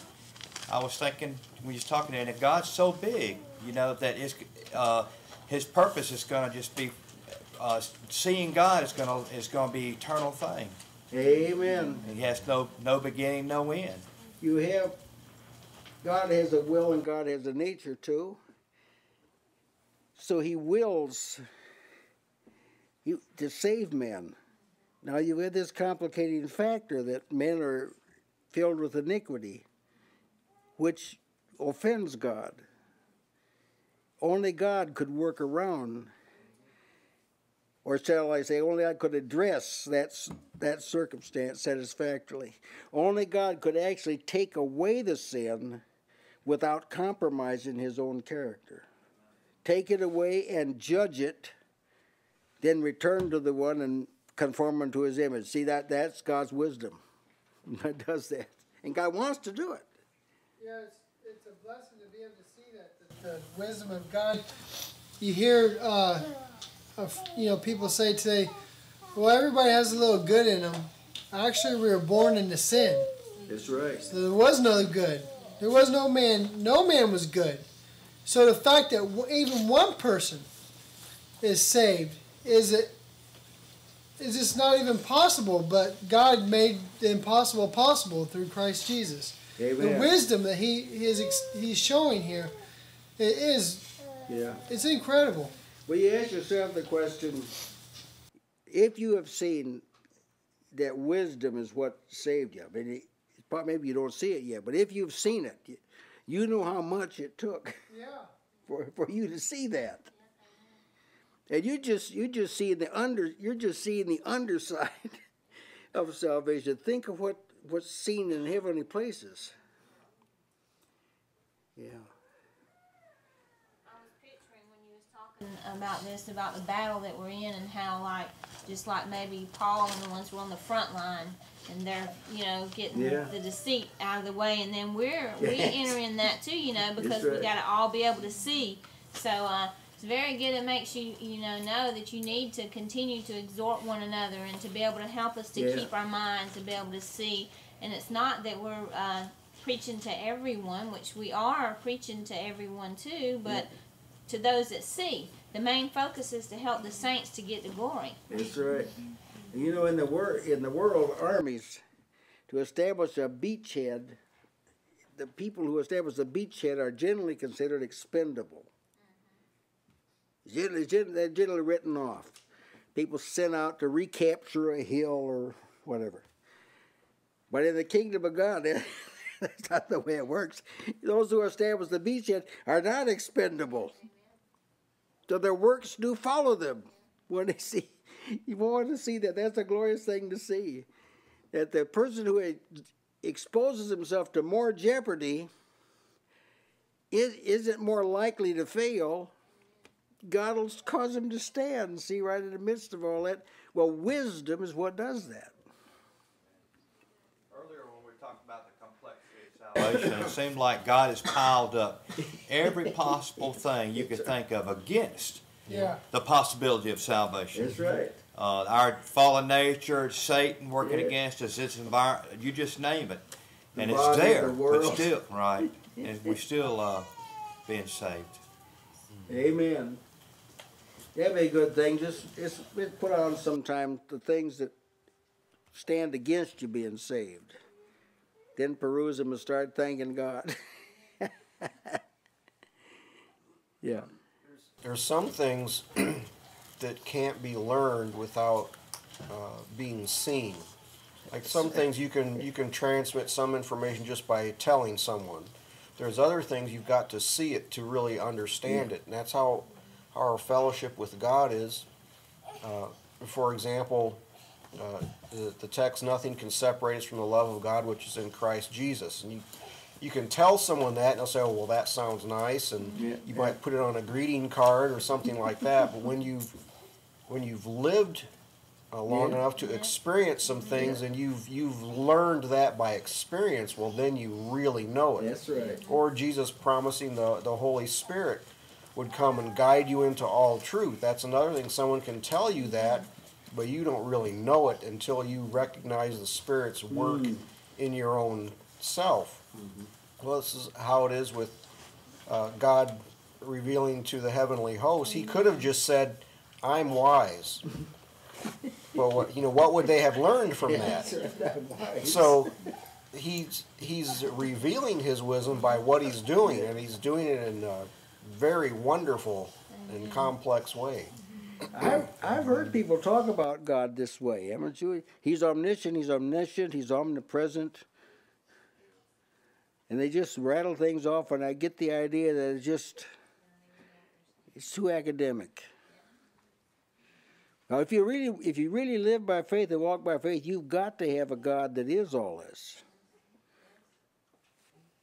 I was thinking when you was talking to him, if God's so big, you know, that it's, uh, His purpose is going to just be, uh, seeing God is going to is going to be an eternal thing. Amen. He has no no beginning, no end. You have, God has a will and God has a nature too. So He wills you to save men. Now you have this complicating factor that men are filled with iniquity, which offends God. Only God could work around, or shall I say, only God could address that, that circumstance satisfactorily. Only God could actually take away the sin without compromising His own character. Take it away and judge it, then return to the one and conform him to His image. See, that that's God's wisdom. God does that. And God wants to do it. Yeah, it's, it's a blessing to be able to see that. The wisdom of God. You hear, uh, you know, people say today, "Well, everybody has a little good in them." Actually, we were born into sin. That's right. So there was no good. There was no man. No man was good. So the fact that even one person is saved is it is just not even possible. But God made the impossible possible through Christ Jesus. Amen. The wisdom that He is He's showing here. It is. Yeah. It's incredible. Well, you ask yourself the question, if you have seen that wisdom is what saved you, I mean, it, probably, maybe you don't see it yet, but if you've seen it, you, you know how much it took yeah. for, for you to see that. And you just you just see the under you're just seeing the underside of salvation. Think of what, what's seen in heavenly places. Yeah. About this, about the battle that we're in, and how, like, just like maybe Paul and the ones who are on the front line, and they're, you know, getting yeah. the, the deceit out of the way, and then we're yes. we enter in that too, you know, because right. we got to all be able to see. So uh, it's very good. It makes you, you know, know that you need to continue to exhort one another and to be able to help us to yeah. keep our minds to be able to see. And it's not that we're uh, preaching to everyone, which we are preaching to everyone too, but. Yeah. To those that see, the main focus is to help the saints to get the glory. That's right. You know, in the world, in the world, armies to establish a beachhead. The people who establish a beachhead are generally considered expendable. Generally, they're generally written off. People sent out to recapture a hill or whatever. But in the kingdom of God, that's not the way it works. Those who establish the beachhead are not expendable. So their works do follow them when they see You want to see that. That's a glorious thing to see. That the person who exposes himself to more jeopardy is, isn't more likely to fail. God will cause him to stand, see, right in the midst of all that. Well, wisdom is what does that. Earlier when we talked about the complexity of salvation, it seemed like God has piled up every possible thing you could think of against yeah. the possibility of salvation. That's right. Uh, our fallen nature, Satan working yeah. against us, its environment, you just name it. The and it's there, the but still, right, and we're still uh, being saved. Amen. That'd be a good thing. Just, just put on sometimes the things that stand against you being saved. Then peruse them and start thanking God. Yeah. There's some things that can't be learned without uh, being seen. Like some things you can you can transmit some information just by telling someone. There's other things you've got to see it to really understand it. And that's how, how our fellowship with God is. Uh, for example, uh, the, the text, nothing can separate us from the love of God which is in Christ Jesus. And you, you can tell someone that and they'll say, oh, well, that sounds nice. And yeah, you yeah. might put it on a greeting card or something like that. But when you've, when you've lived uh, long yeah. enough to experience some things, yeah. and you've you've learned that by experience, well, then you really know it. That's right. Or Jesus promising the the Holy Spirit would come and guide you into all truth. That's another thing. Someone can tell you that, but you don't really know it until you recognize the Spirit's work mm. in your own self. Mm-hmm. Well, this is how it is with uh, God revealing to the heavenly host. He could have just said, "I'm wise." Well, what, you know, what would they have learned from that? So he's, he's revealing his wisdom by what he's doing, and he's doing it in a very wonderful and complex way. I've, I've heard people talk about God this way, haven't you? He's omniscient, he's omniscient, he's omnipresent. And they just rattle things off, and I get the idea that it's just, it's too academic. Now, if you really, if you really live by faith and walk by faith, you've got to have a God that is all this.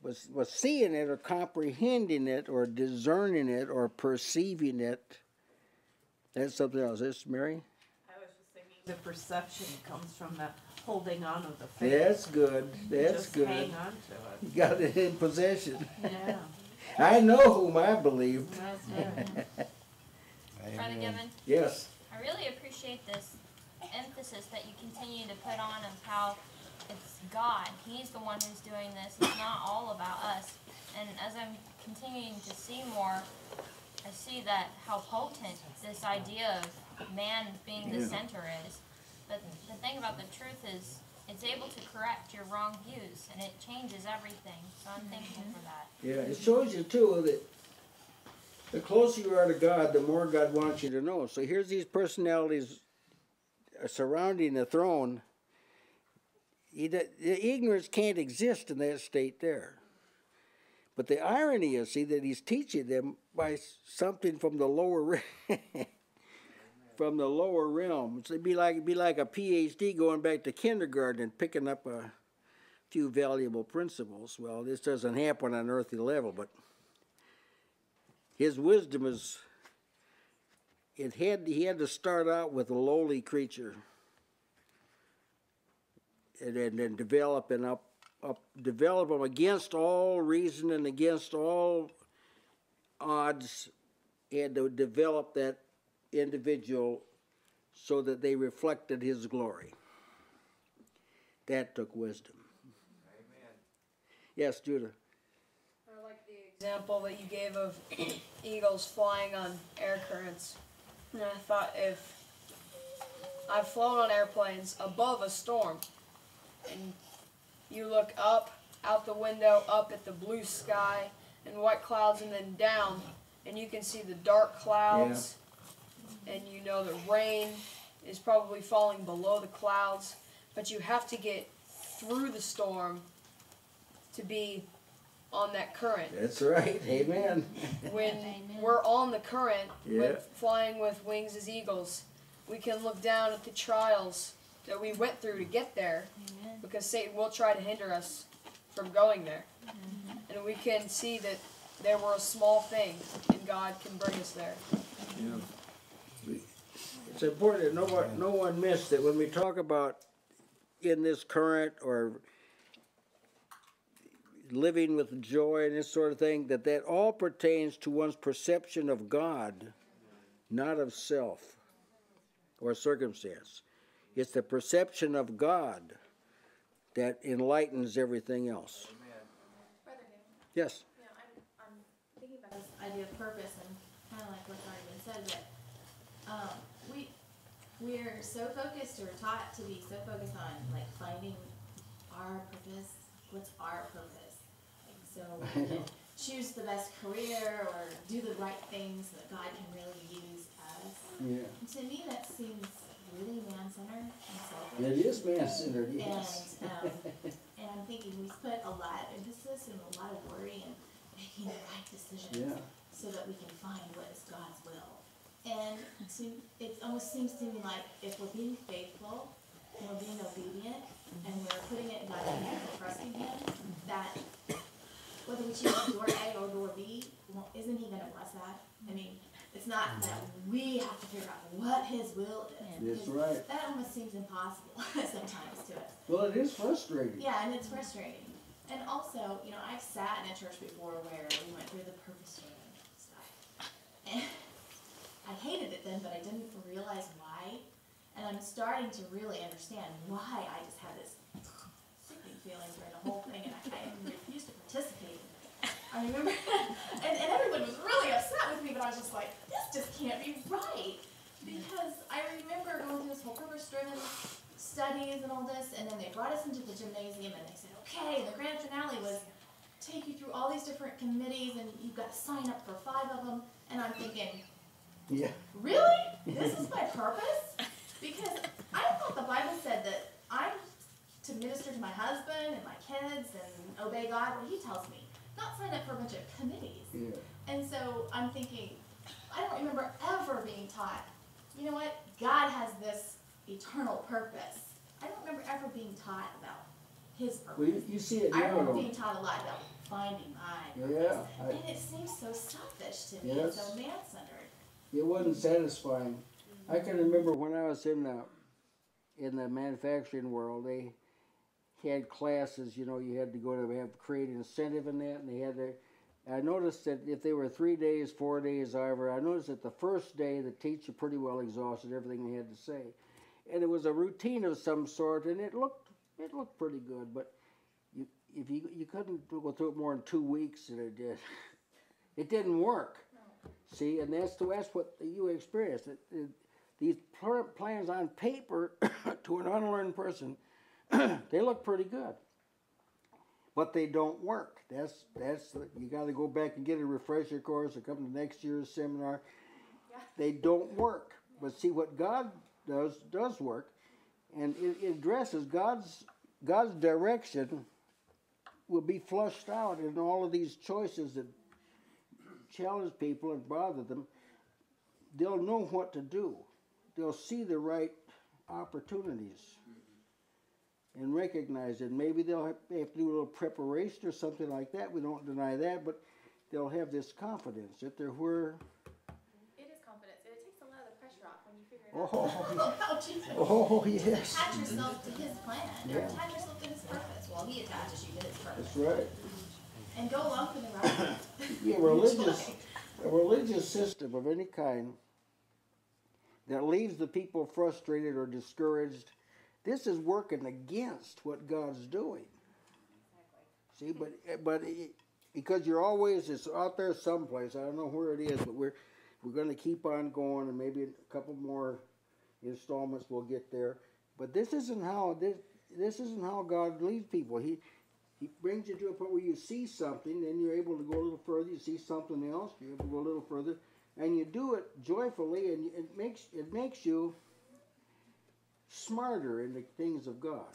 But, but seeing it or comprehending it or discerning it or perceiving it, that's something else. Is this Mary? I was just thinking the perception comes from the holding on of the faith. That's good. That's just good. Hang on to it. You got it in possession. Yeah. I know whom I believe. That's right. Brother Given? Yes. I really appreciate this emphasis that you continue to put on of how it's God. He's the one who's doing this. It's not all about us. And as I'm continuing to see more, I see that how potent this idea of man being the center is. But the thing about the truth is it's able to correct your wrong views, and it changes everything. So I'm thankful for that. Yeah, it shows you, too, that the closer you are to God, the more God wants you to know. So here's these personalities surrounding the throne. The ignorance can't exist in that state there. But the irony is, see, that he's teaching them by something from the lower from the lower realms. It'd be like, it'd be like a PhD going back to kindergarten and picking up a few valuable principles. Well, this doesn't happen on an earthly level, but his wisdom is, it had, he had to start out with a lowly creature and then develop and up, up, develop him against all reason and against all odds. He had to develop that individual so that they reflected his glory. That took wisdom. Amen. Yes, Judah. Example that you gave of eagles flying on air currents, and I thought, if I've flown on airplanes above a storm and you look up out the window up at the blue sky and white clouds, and then down and you can see the dark clouds, yeah. and you know the rain is probably falling below the clouds, but you have to get through the storm to be on that current. That's right. Amen. When Amen. We're on the current, yeah. with flying with wings as eagles, we can look down at the trials that we went through to get there. Amen. Because Satan will try to hinder us from going there. Mm-hmm. And we can see that there were a small thing, and God can bring us there. Yeah. It's important that no one, no one missed that when we talk about in this current or living with joy and this sort of thing, that that all pertains to one's perception of God, not of self or circumstance. It's the perception of God that enlightens everything else. Amen. Yes? You know, I'm, I'm thinking about this idea of purpose and kind of like what's already been said, but um, we, we're so focused, or taught to be so focused on like finding our purpose. What's our purpose? Like, so we can choose the best career or do the right things so that God can really use us. Yeah. And to me, that seems really man-centered and selfish. It is man-centered, yes. And, um, and I'm thinking we put a lot of emphasis and a lot of worry in making the right decisions, yeah, so that we can find what is God's will. And to, it almost seems to me like if we're being faithful and we're being obedient, and we're putting it in God's hands and trusting Him, that whether we choose door A or door B, well, isn't He going to bless that? I mean, it's not that we have to figure out what His will is. That's right. That almost seems impossible sometimes to us. Well, it is frustrating. Yeah, and it's frustrating. And also, you know, I've sat in a church before where we went through the purpose training stuff. And I hated it then, but I didn't realize why. And I'm starting to really understand why I just had this sickening feeling during the whole thing, and I, I refused to participate. I remember, and, and everyone was really upset with me, but I was just like, this just can't be right. Because I remember going through this whole purpose-driven studies and all this, and then they brought us into the gymnasium, and they said, okay, the grand finale was take you through all these different committees, and you've got to sign up for five of them. And I'm thinking, yeah, really? This is my purpose? Because I thought the Bible said that I'm to minister to my husband and my kids and obey God what He tells me, not sign up for a bunch of committees. Yeah. And so I'm thinking, I don't remember ever being taught, you know what, God has this eternal purpose. I don't remember ever being taught about His purpose. Well, you, you see it now. I remember being taught a lot about finding my purpose. Yeah, I, and it seems so selfish to me, yes, so man-centered. It wasn't satisfying. I can remember when I was in the, in the manufacturing world, they had classes, you know, you had to go to have create an incentive in that, and they had to, I noticed that if they were three days, four days, however, I noticed that the first day the teacher pretty well exhausted everything they had to say. And it was a routine of some sort, and it looked, it looked pretty good, but you, if you, you couldn't go through it more than two weeks than it did. It didn't work. See, and that's, the, that's what you experienced. It, it, These plans on paper to an unlearned person, they look pretty good, but they don't work. That's that's the, you got to go back and get a refresher course or come to next year's seminar. Yeah. They don't work. But see, what God does does work, and it, it addresses God's God's direction will be flushed out in all of these choices that challenge people and bother them. They'll know what to do. They'll see the right opportunities and recognize it. Maybe they'll have, they have to do a little preparation or something like that. We don't deny that, but they'll have this confidence that they're where... It is confidence. It takes a lot of the pressure off when you figure it out. Oh, oh, Jesus. Oh, yes. To attach yourself to His plan. Yeah. Or attach yourself to His purpose while He attaches you to His purpose. That's right. And go along for the ride. Yeah, religious, a religious system of any kind that leaves the people frustrated or discouraged. This is working against what God's doing. See, but but it, because you're always, it's out there someplace. I don't know where it is, but we're we're going to keep on going, and maybe a couple more installments we'll get there. But this isn't how this this isn't how God leads people. He He brings you to a point where you see something, then you're able to go a little further. You see something else, you're able to go a little further. And you do it joyfully, and it makes it makes you smarter in the things of God.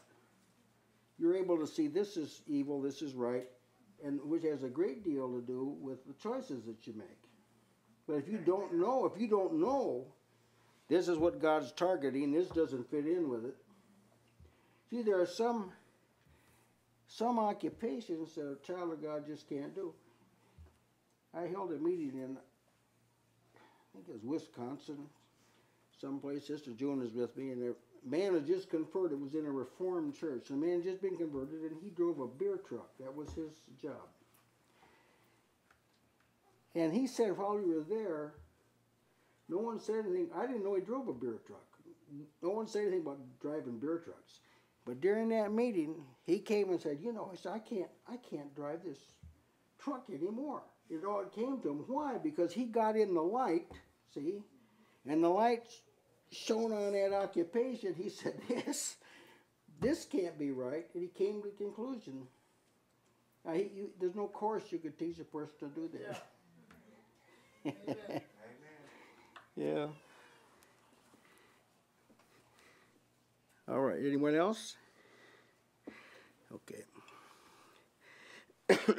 You're able to see this is evil, this is right, and which has a great deal to do with the choices that you make. But if you don't know, if you don't know This is what God's targeting. This doesn't fit in with it. See, there are some some occupations that a child of God just can't do. I held a meeting in, I think it was Wisconsin, someplace. Sister June was with me, and a man had just converted. It was in a Reformed church. The man had just been converted, and he drove a beer truck. That was his job. And he said while we were there, no one said anything. I didn't know he drove a beer truck. No one said anything about driving beer trucks. But during that meeting, he came and said, you know, I said, I can't, I can't drive this truck anymore. It all came to him. Why? Because he got in the light, see? And the light shone on that occupation. He said, yes, this can't be right. And he came to the conclusion. Now, he, you, there's no course you could teach a person to do that. Yeah. Amen. Yeah. All right. Anyone else? Okay.